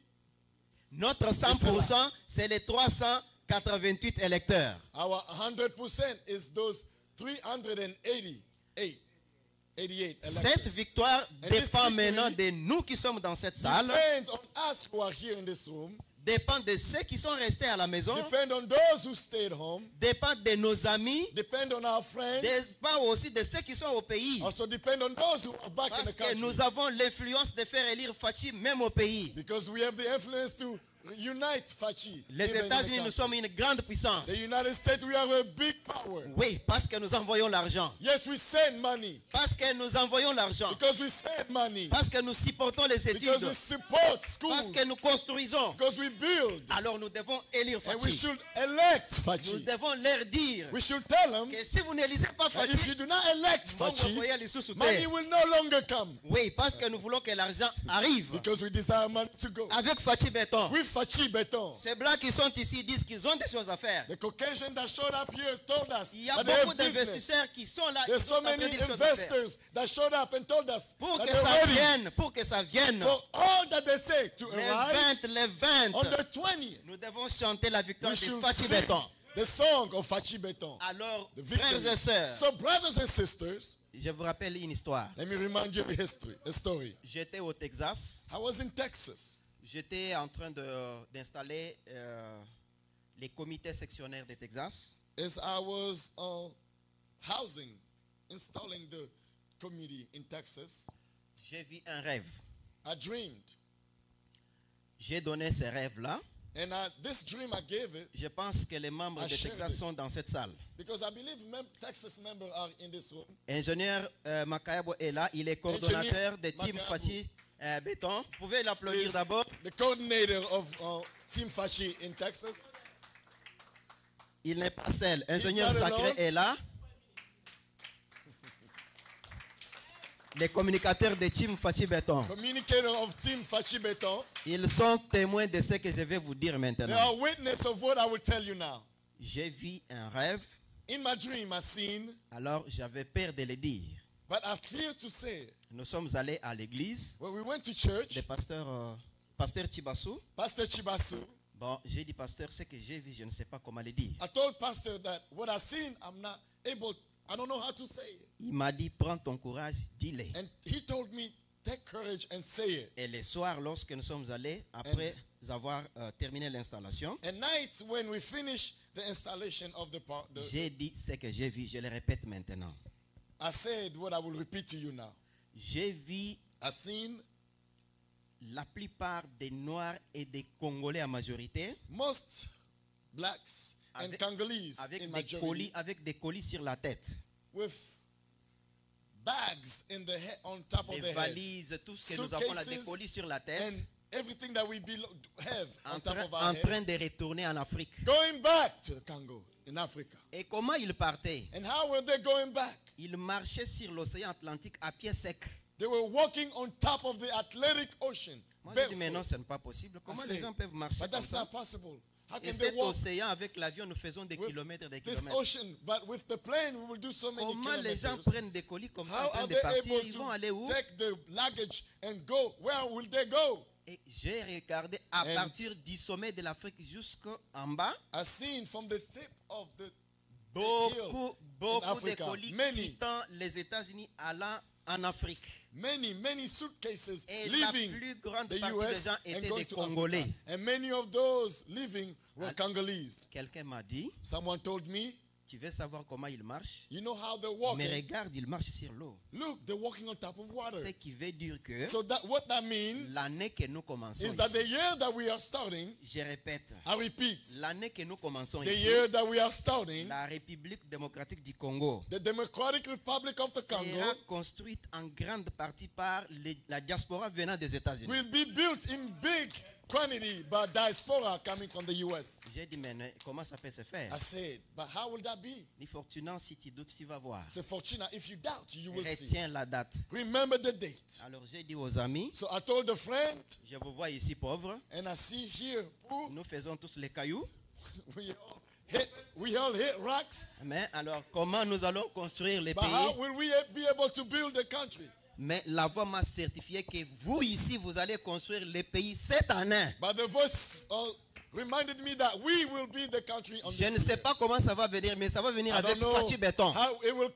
Notre 100%, c'est les 388 électeurs. Our 100% is those 388. Cette victoire dépend maintenant de nous qui sommes dans cette salle. On us who are here in this room. Dépend de ceux qui sont restés à la maison. Depend on those who stayed home. Dépend de nos amis. Depend on our friends. Dépend aussi de ceux qui sont au pays. Also depend on those who are back in the country. Parce que nous avons l'influence de faire élire Fatshi même au pays. Because we have the influence to unite Fatshi. Les États-Unis, nous sommes une grande puissance. The United States, we are a big power. Oui, parce que nous envoyons l'argent. Yes, we send money. Parce que nous envoyons l'argent. Because we send money. Parce que nous supportons les études. Because we support schools. Parce que nous construisons. Because we build. Alors nous devons élire Fatshi. And we should elect Fatshi. Nous devons leur dire. We should tell them. Que si vous n'élisez pas Fatshi, if you do not elect Fatshi, money will no longer come. Oui, parce que nous voulons que l'argent arrive. Because we desire money to go. Avec Fatshi Beton. Fatshi Beton. Ces blancs qui sont ici disent qu'ils ont des choses à faire. The Caucasian that showed up here told us. Il y a beaucoup d'investisseurs qui sont là. There's so many investors that showed up and told us. Pour que ça vienne. For all that they say to arrive. Les 20. On the 20th. Nous devons chanter la victoire de Fatshi Beton. The song of Fatshi Beton. Alors, frères et sœurs. So brothers and sisters. Je vous rappelle une histoire. Let me remind you a story. J'étais au Texas. I was in Texas. J'étais en train d'installer les comités sectionnaires des Texas. As I was installing the committee in Texas, j'ai vu un rêve. I dreamed. J'ai donné ce rêve-là. And this dream I gave it. Je pense que les membres de Texas sont dans cette salle. Because I believe Texas members are in this room. Ingénieur Makayabo est là. Il est coordonnateur de Team Fatshi Beton. Vous pouvez l'applaudir d'abord. The coordinator of Team Fatshi in Texas. Il n'est pas seul. Ingénieur Sacré est là. Les communicateurs de Team Fatshi Beton. Communicator of Team Fatshi Beton. Ils sont témoins de ce que je vais vous dire maintenant. They are witness of what I will tell you now. J'ai vu un rêve. In my dream, I seen. Alors j'avais peur de le dire. But I fear to say. Nous sommes allés à l'église. When we went to church. Le pasteur Chibasu. Pasteur Chibasu. Bon, j'ai dit pasteur, ce que j'ai vu, je ne sais pas comment le dire. I told pastor that what I seen, I'm not able. I don't know how to say it. Il m'a dit, prends ton courage, dis-le. And he told me, take courage and say it. Et le soir, lorsque nous sommes allés, après avoir terminé l'installation, j'ai dit ce que j'ai vu, je le répète maintenant. I said what I will repeat to you now. J'ai vu la plupart des Noirs et des Congolais en majorité. Most blacks and Congolese in majority. Avec des colis sur la tête. With bags in the head, on top of the head. Les valises, tout ce que nous avons là, des colis sur la tête. And everything that we have on top of our head. En train de retourner en Afrique. Going back to the Congo, in Africa. Et comment ils partaient? And how were they going back? Ils marchaient sur l'océan Atlantique à pied sec. They were walking on top of the Atlantic Ocean. Moi, je dis, mais non, ce n'est pas possible. Comment les gens peuvent marcher comme ça? But that's not possible. Et cet océan avec l'avion, nous faisons des kilomètres et des kilomètres. Ocean, but with the plane, we will do so many Comment kilometers. Les gens prennent des colis comme ça, en train de partir, ils vont aller où? Take the luggage and go. Where will they go? Et j'ai regardé à partir du sommet de l'Afrique jusqu'en bas. I've seen from the tip of the beaucoup de colis quittant les États-Unis allant en Afrique. Many suitcases leaving the US and going to Africa. And many of those living were Congolese. Quelqu'un m'a dit, someone told me, tu veux savoir comment ils marchent? You know how they walk. Mais regarde, ils marchent sur l'eau. Look, they're walking on top of water. Ce qui veut dire que what that means l'année que nous commençons is that the year that we are starting. Je répète. I repeat. L'année que nous commençons the year that we are starting. La République démocratique du Congo. The Democratic Republic of the Congo. Sera construite en grande partie par la diaspora venant des États-Unis. Will be built in big quantity by diaspora coming from the US. J'ai dit, mais comment ça peut se faire? I said, but how will that be? Ni Fortunat, si tu doutes, tu vas voir. So Fortunat, if you doubt, you will see. Retiens la date. Remember the date. Alors j'ai dit aux amis. So I told a friend. Je vous vois ici pauvres. And I see here poor. Nous faisons tous les cailloux. We all hit rocks. Mais alors comment nous allons construire les pays? But how will we be able to build the country? Mais la voix m'a certifié que vous ici, vous allez construire le pays cette année. But the voice reminded me that we will be the country on this year. Je ne sais pas comment ça va venir, mais ça va venir avec Fatshi Beton. It will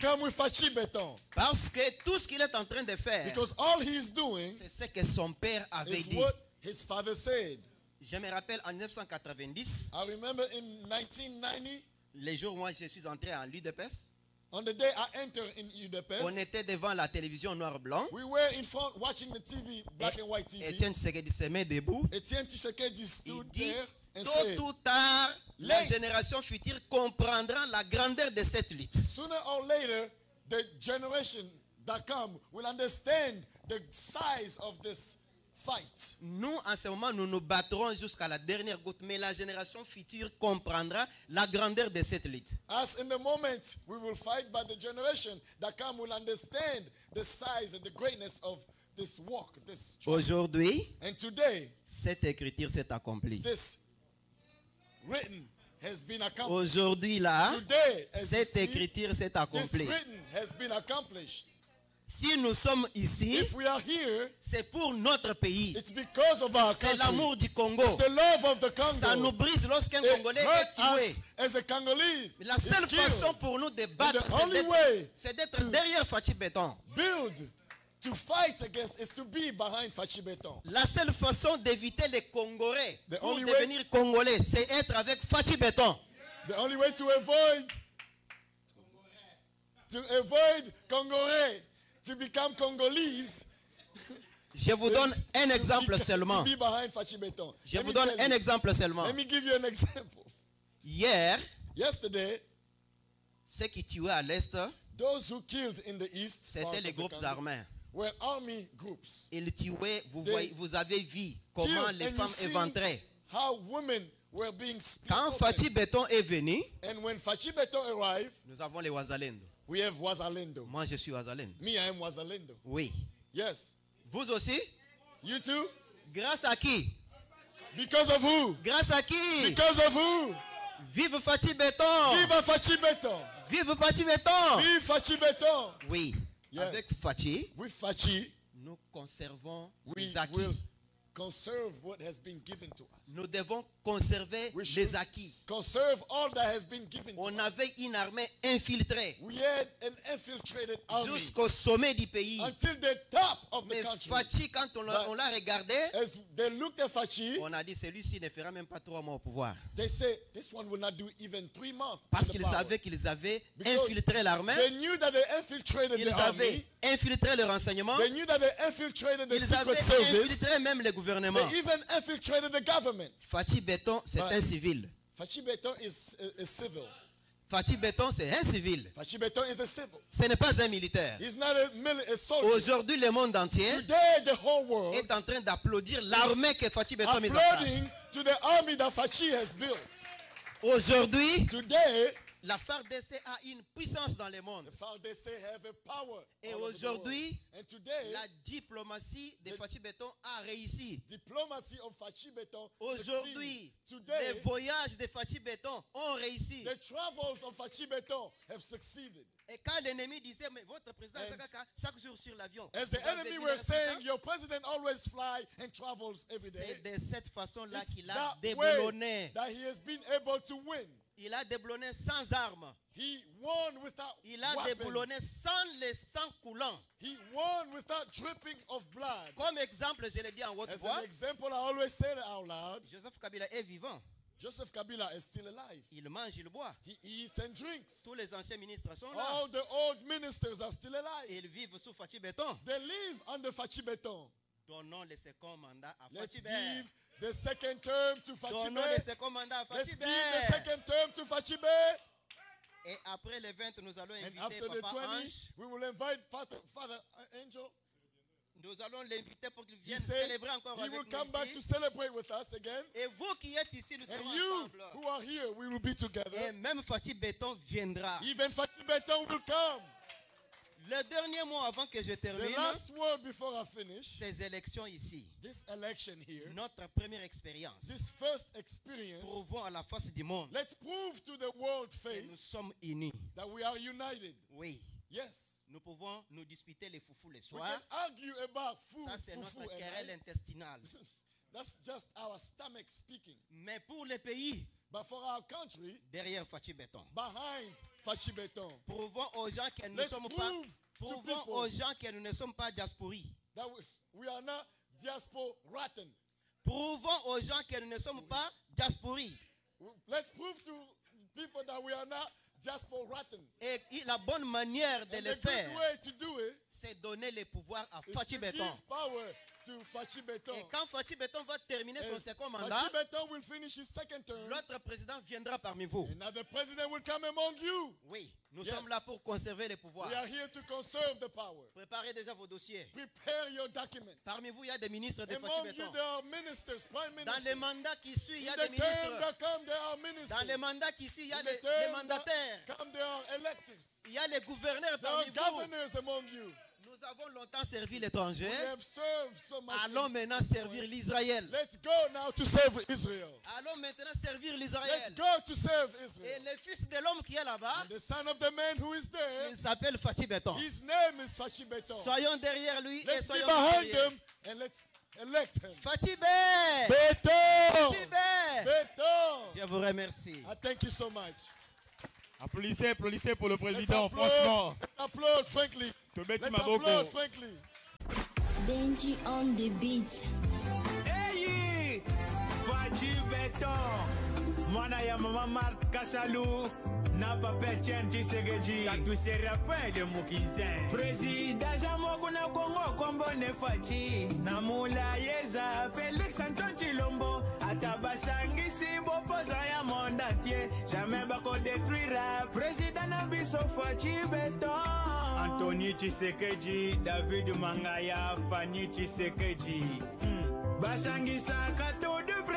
come with Fatshi Beton. Parce que tout ce qu'il est en train de faire, because all he's doing, c'est ce que son père avait dit. What his father said. Je me rappelle en 1990. I remember in 1990. Les jours où moi je suis entré en l'UDPS. On the day I entered in UDPS, on était devant la télévision noir-blanc. We were in front watching the TV, black and white TV. Etienne Tichekedi se met debout. Etienne Tichekedi stood there and said, tôt ou tard, la génération future comprendra la grandeur de cette lutte. Sooner or later, the generation that come will understand the size of this fight. Nous, en ce moment, nous nous battrons jusqu'à la dernière goutte, mais la génération future comprendra la grandeur de cette lutte. As in the moment we will fight, but the generation that come will understand the size and the greatness of this walk, this struggle. Aujourd'hui, and today, cette écriture s'est accomplie. This written has been accomplished. Aujourd'hui là, today, cette écriture s'est accomplie. This written has been accomplished. Si nous sommes ici, c'est pour notre pays. C'est l'amour du Congo. Ça nous brise lorsqu'un Congolais est tué. La seule façon pour nous de battre, c'est d'être derrière Fatshi Beton. to fight against is to be behind Fatshi Beton. La seule façon d'éviter les Congolais pour devenir Congolais, c'est être avec Fatshi Beton. The only way to avoid Congolais, to become Congolese. Je vous donne un exemple seulement. Je vous donne un exemple seulement. Let me give you an example. Yesterday, ceux qui tuaient à l'est, c'était les groupes armés. Were army groups. Ils tuaient, vous avez vu comment les femmes éventrées. How women were being split. Quand Fatshi Beton est venu, and when Fatshi Beton arrived, nous avons les Wazalendo. We have Wazalendo. Moi, je suis Wazalendo. Me, I am Wazalendo. Oui. Yes. Vous aussi? You too? Grâce à qui? Because of who? Grâce à qui? Because of who? Vive Fatshi Beton! Vive Fatshi Beton! Vive Fatshi Beton! Vive Fatshi Beton! Oui. Yes. Avec Fatshi, nous conservons les acquis. Will conserve what has been given to us. Nous devons conserver les acquis. Conserve all that has been given to us. On avait une armée infiltrée. We had an infiltrated army. Jusqu'au sommet du pays. Until the top of the country. Fatshi, quand on l'a regardé, as they looked at Fatshi, on a dit celui-ci ne fera même pas 3 mois au pouvoir. They say this one will not do even 3 months. Parce qu'ils savaient qu'ils avaient infiltré l'armée. They knew that they infiltrated the army. Ils avaient infiltré le renseignement. They knew that they infiltrated the secret service. Ils avaient infiltré même le gouvernement. They even infiltrated the government. Fatshi Beton, c'est un civil. Fatshi Beton is civil. Fatshi Beton, c'est un civil. Fatshi Beton is a civil. Ce n'est pas un militaire. He's not a soldier. Aujourd'hui, le monde entier est en train d'applaudir l'armée que Fatshi Beton a mise en place. Aujourd'hui, la FARDC a une puissance dans le monde. Et aujourd'hui, la diplomatie de Fatshi Beton a réussi. Aujourd'hui, les voyages de Fatshi Beton ont réussi. The travels of Fatshi Beton have succeeded. Et quand l'ennemi disait, mais votre président Sakaka chaque jour sur l'avion. As the enemy were saying, your president always fly and travels every day. C'est de cette façon-là qu'il a déboulonné. That he has been able to win. Il a déboulonné sans armes. He won without weapons. Il a déboulonné sans les sangs coulants. He won without dripping of blood. Comme exemple, je l'ai dit en haute voix. As an example, I always say it out loud. Joseph Kabila est vivant. Joseph Kabila is still alive. Il mange, il boit. He eats and drinks. Tous les anciens ministres sont là. All the old ministers are still alive. Ils vivent sous Fatshi Beton. They live under Fatshi Beton. Donnons le second mandat à Fatshi Beton. Let's give the second term to Fatshi Beton. Let's give the second term to Fatshi Beton. Et après le 20, nous allons inviter Papa Ange. We will invite Father Angel. Nous allons l'inviter pour qu'il vienne célébrer encore avec nous ici. He will come back to celebrate with us again. Et vous qui êtes ici, nous serons ensemble. And you who are here, we will be together. Et même Fatshi Beton viendra. Even Fatshi Beton will come. Le dernier mot avant que je termine, the last word before I finish, ces élections ici, this election here, notre première expérience, this first experience, prouvons à la face du monde, let's prove to the world face, que nous sommes unis, that we are united. Oui. Yes. Nous pouvons nous disputer les foufous le soir. We can argue about food, ça c'est notre querelle intestinale. That's just our stomach speaking. Mais pour les pays, but for our country, derrière Fatshi Beton, behind Fatshi Beton, prouvons aux gens que nous ne sommes pas, prouvons aux gens que nous ne sommes pas diasporiques. That we are not diasporatan. Prouvons aux gens que nous ne sommes pas diasporiques. Let's prove to people that we are not diasporatan. Et la bonne manière de le faire, c'est donner le pouvoir à Fatshi Beton. To Fatshi Beton. Et quand Fatshi Beton va terminer son second mandat, l'autre président viendra parmi vous. Another president will come among you. Oui, nous sommes là pour conserver le pouvoir. We are here to conserve the power. Préparez déjà vos dossiers. Prepare your documents. Parmi vous, il y a des ministres de Fatshi Beton. Dans les mandats qui suivent, il y a des ministres. Dans les mandats qui suivent, il y a des mandataires. Il y a les gouverneurs parmi vous. Nous avons longtemps servi l'étranger. Allons maintenant servir l'Israël. Allons maintenant servir l'Israël. Et le fils de l'homme qui est là-bas, il s'appelle Fatshi Beton. Soyons derrière lui et soyons derrière lui. Fatshi Beton! Je vous remercie. Applaudissez, applaudissez pour le président, franchement. Applaudissez, frankly. Let's applaud, frankly. Benji on the beat. Hey! Fatshi Beton. Mwana ya mama Mark Kasalu. Na papa Etienne Tichekedi. Katu serafin de Mukizan. Président Jamoko na Kongo kombo ne Fatshi. Na mula yeza Felix Tshilombo. Atabasangi si bopoza ya mondatie. Jamais bako détruira. Président Nabiso Fatshi Beton. Anthony Tshisekedi, David Mangaya, Fanny Tshisekedi. Basangisa kato de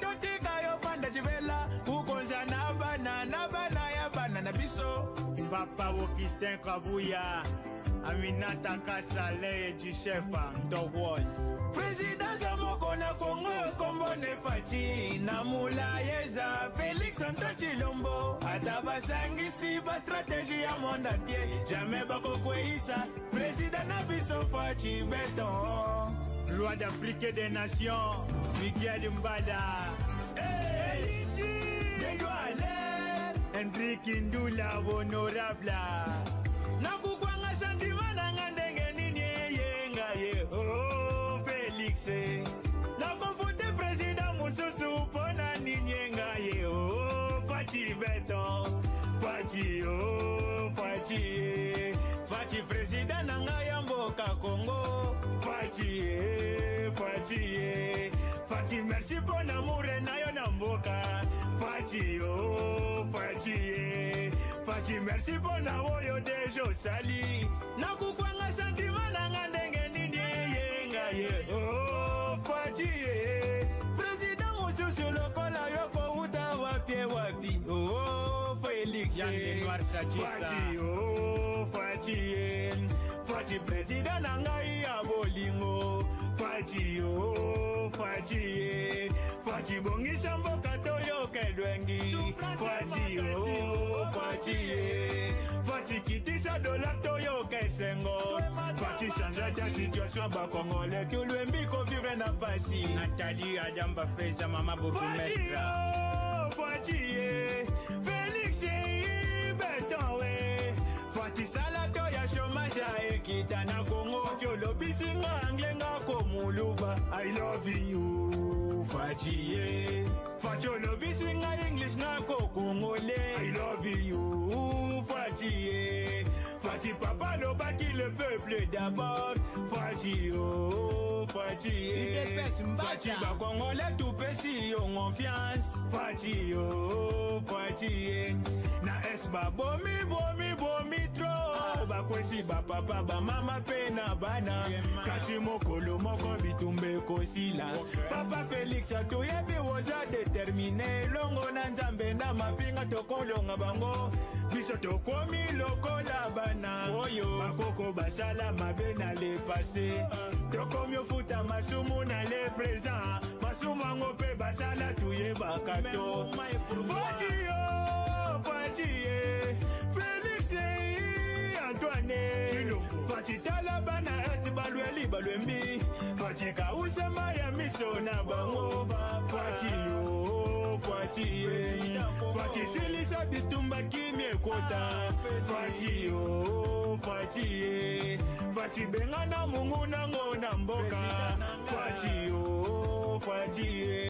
totika yo panda jivela, ukonza na bana ya bana na biso. Papa Augustin Kabuya, Aminata Kasale Jishefa Ndogos. President Jamoko na Kongo kombo ne Fatshi na mula yeza Felix Tshilombo atabasangisi ba strategy ya mondatie jamais bakokweisa President na biso Fatshi Beton loi d'appliquer des nations Miguel Mbada hey de Joaler Hendrik Indula honorable nakukwanga sandimana ngandenge nini yenga ye oh Felix Susu pona ninyenga ye o Fatshi Beton Fatshi o Fatshi Fatshi president nanga ya mboka Kongo Fatshi Fatshi Fatshi merci pona mure nayo na mboka Fatshi o Fatshi Fatshi merci pona oyo dejo sali nakukwanga santimana ngandenge ninyenga ye o Fatshi Lokola yoko uta wapie wapi oh Felix Fatshi oh Fatshi Fatshi president ngai abolingo Fatshi oh Fatshi Fatshi bongisha mboka toyo kedwengi Fatshi oh Fatshi Fatshi kitisa dola toyo kesengo Fatshi change ta situation ba Congolais que lwembi ko vivre na pasi Nathalie Adamba feza mama Fatshi oh Fatshi Felix Beton we Fatshi salato ya chômage ya ekita na Kongo tsholobisinga anglenga komuluba I love you Fatshi fatsholobisinga English na kokongole I love you Fatshi Fatshi papa lobaki le peuple d'abord Fatshi oh Fatshi Fatshi bakongole tout pesi yo confiance Fatshi oh Fatshi na esba bomi bomi bomi tro bakwesi ba papa ba mama pena bana kasi mokolo moko bitumbe kosila papa Felix atoyebi woza determiné longo na nzambe na mapinga tokolonga bango biso tokomi lokola bana oyo bakoko basala mabe na le passé tokomi ofuta masumu na le présent masumu ango pe basala tuye bakato Fatshi oh Fatshi Fatshi talabana ati balweli balwembi Fatshi kausa Miami so na bango Fatshi yo Fatshi Fatshi silisa bitumba kimye kota Fatshi yo Fatshi Fatshi benga na mungu na ngona mboka Fatshi yo Fatshi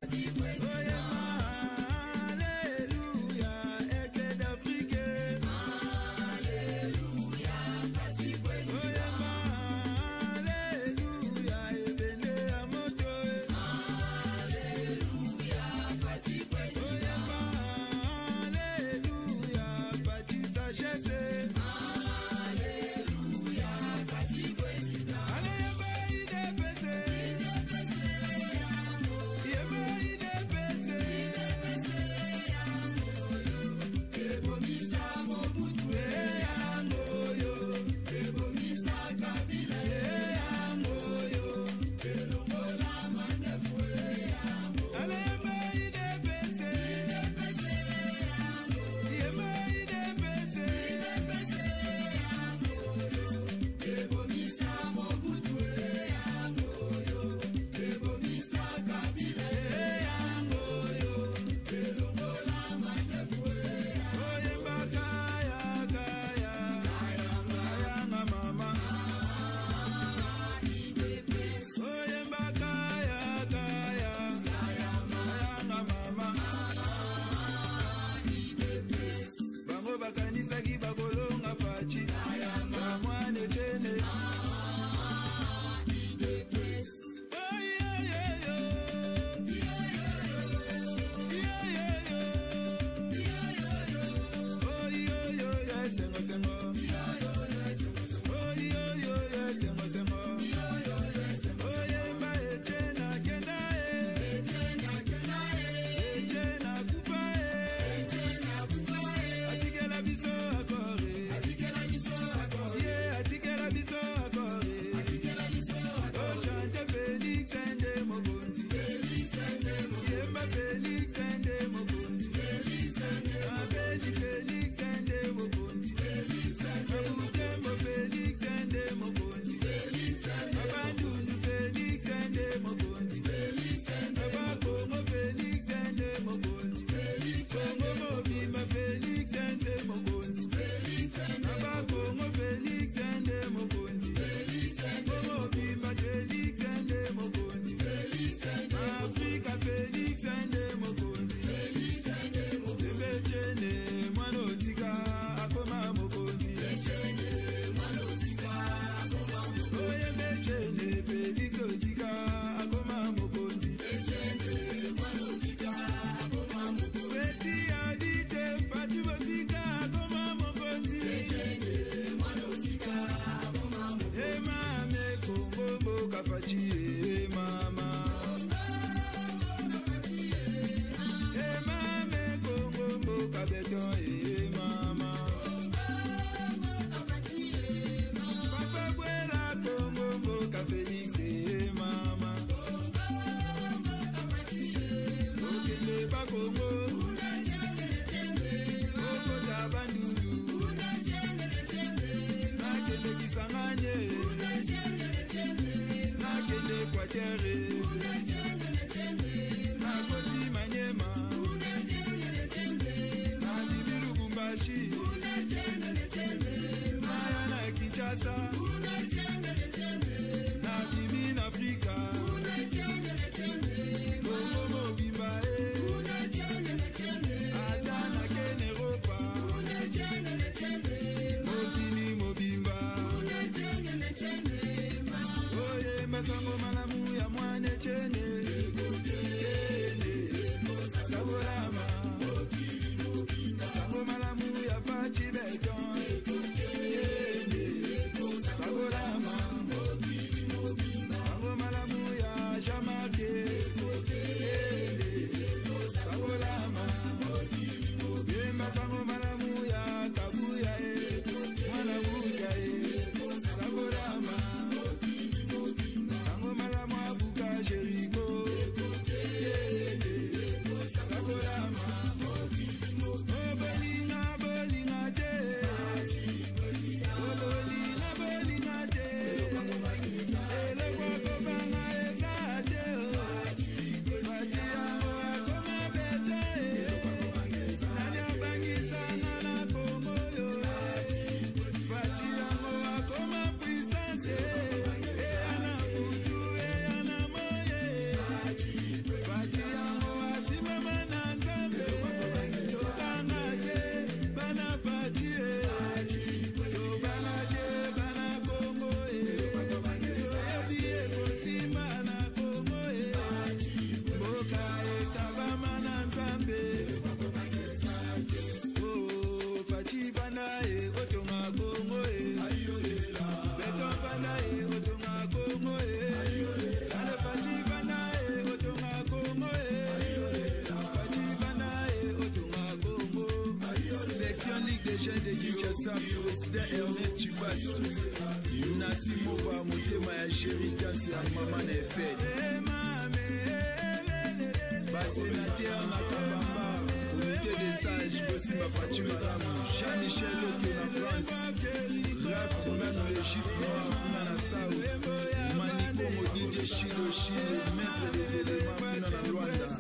Fatshi, mama. Mame Congo mboka beton, mama. Papa Bwela Congo mboka Felix, mama. Okende ba Congo. Chilo, Chile, maître des éléments,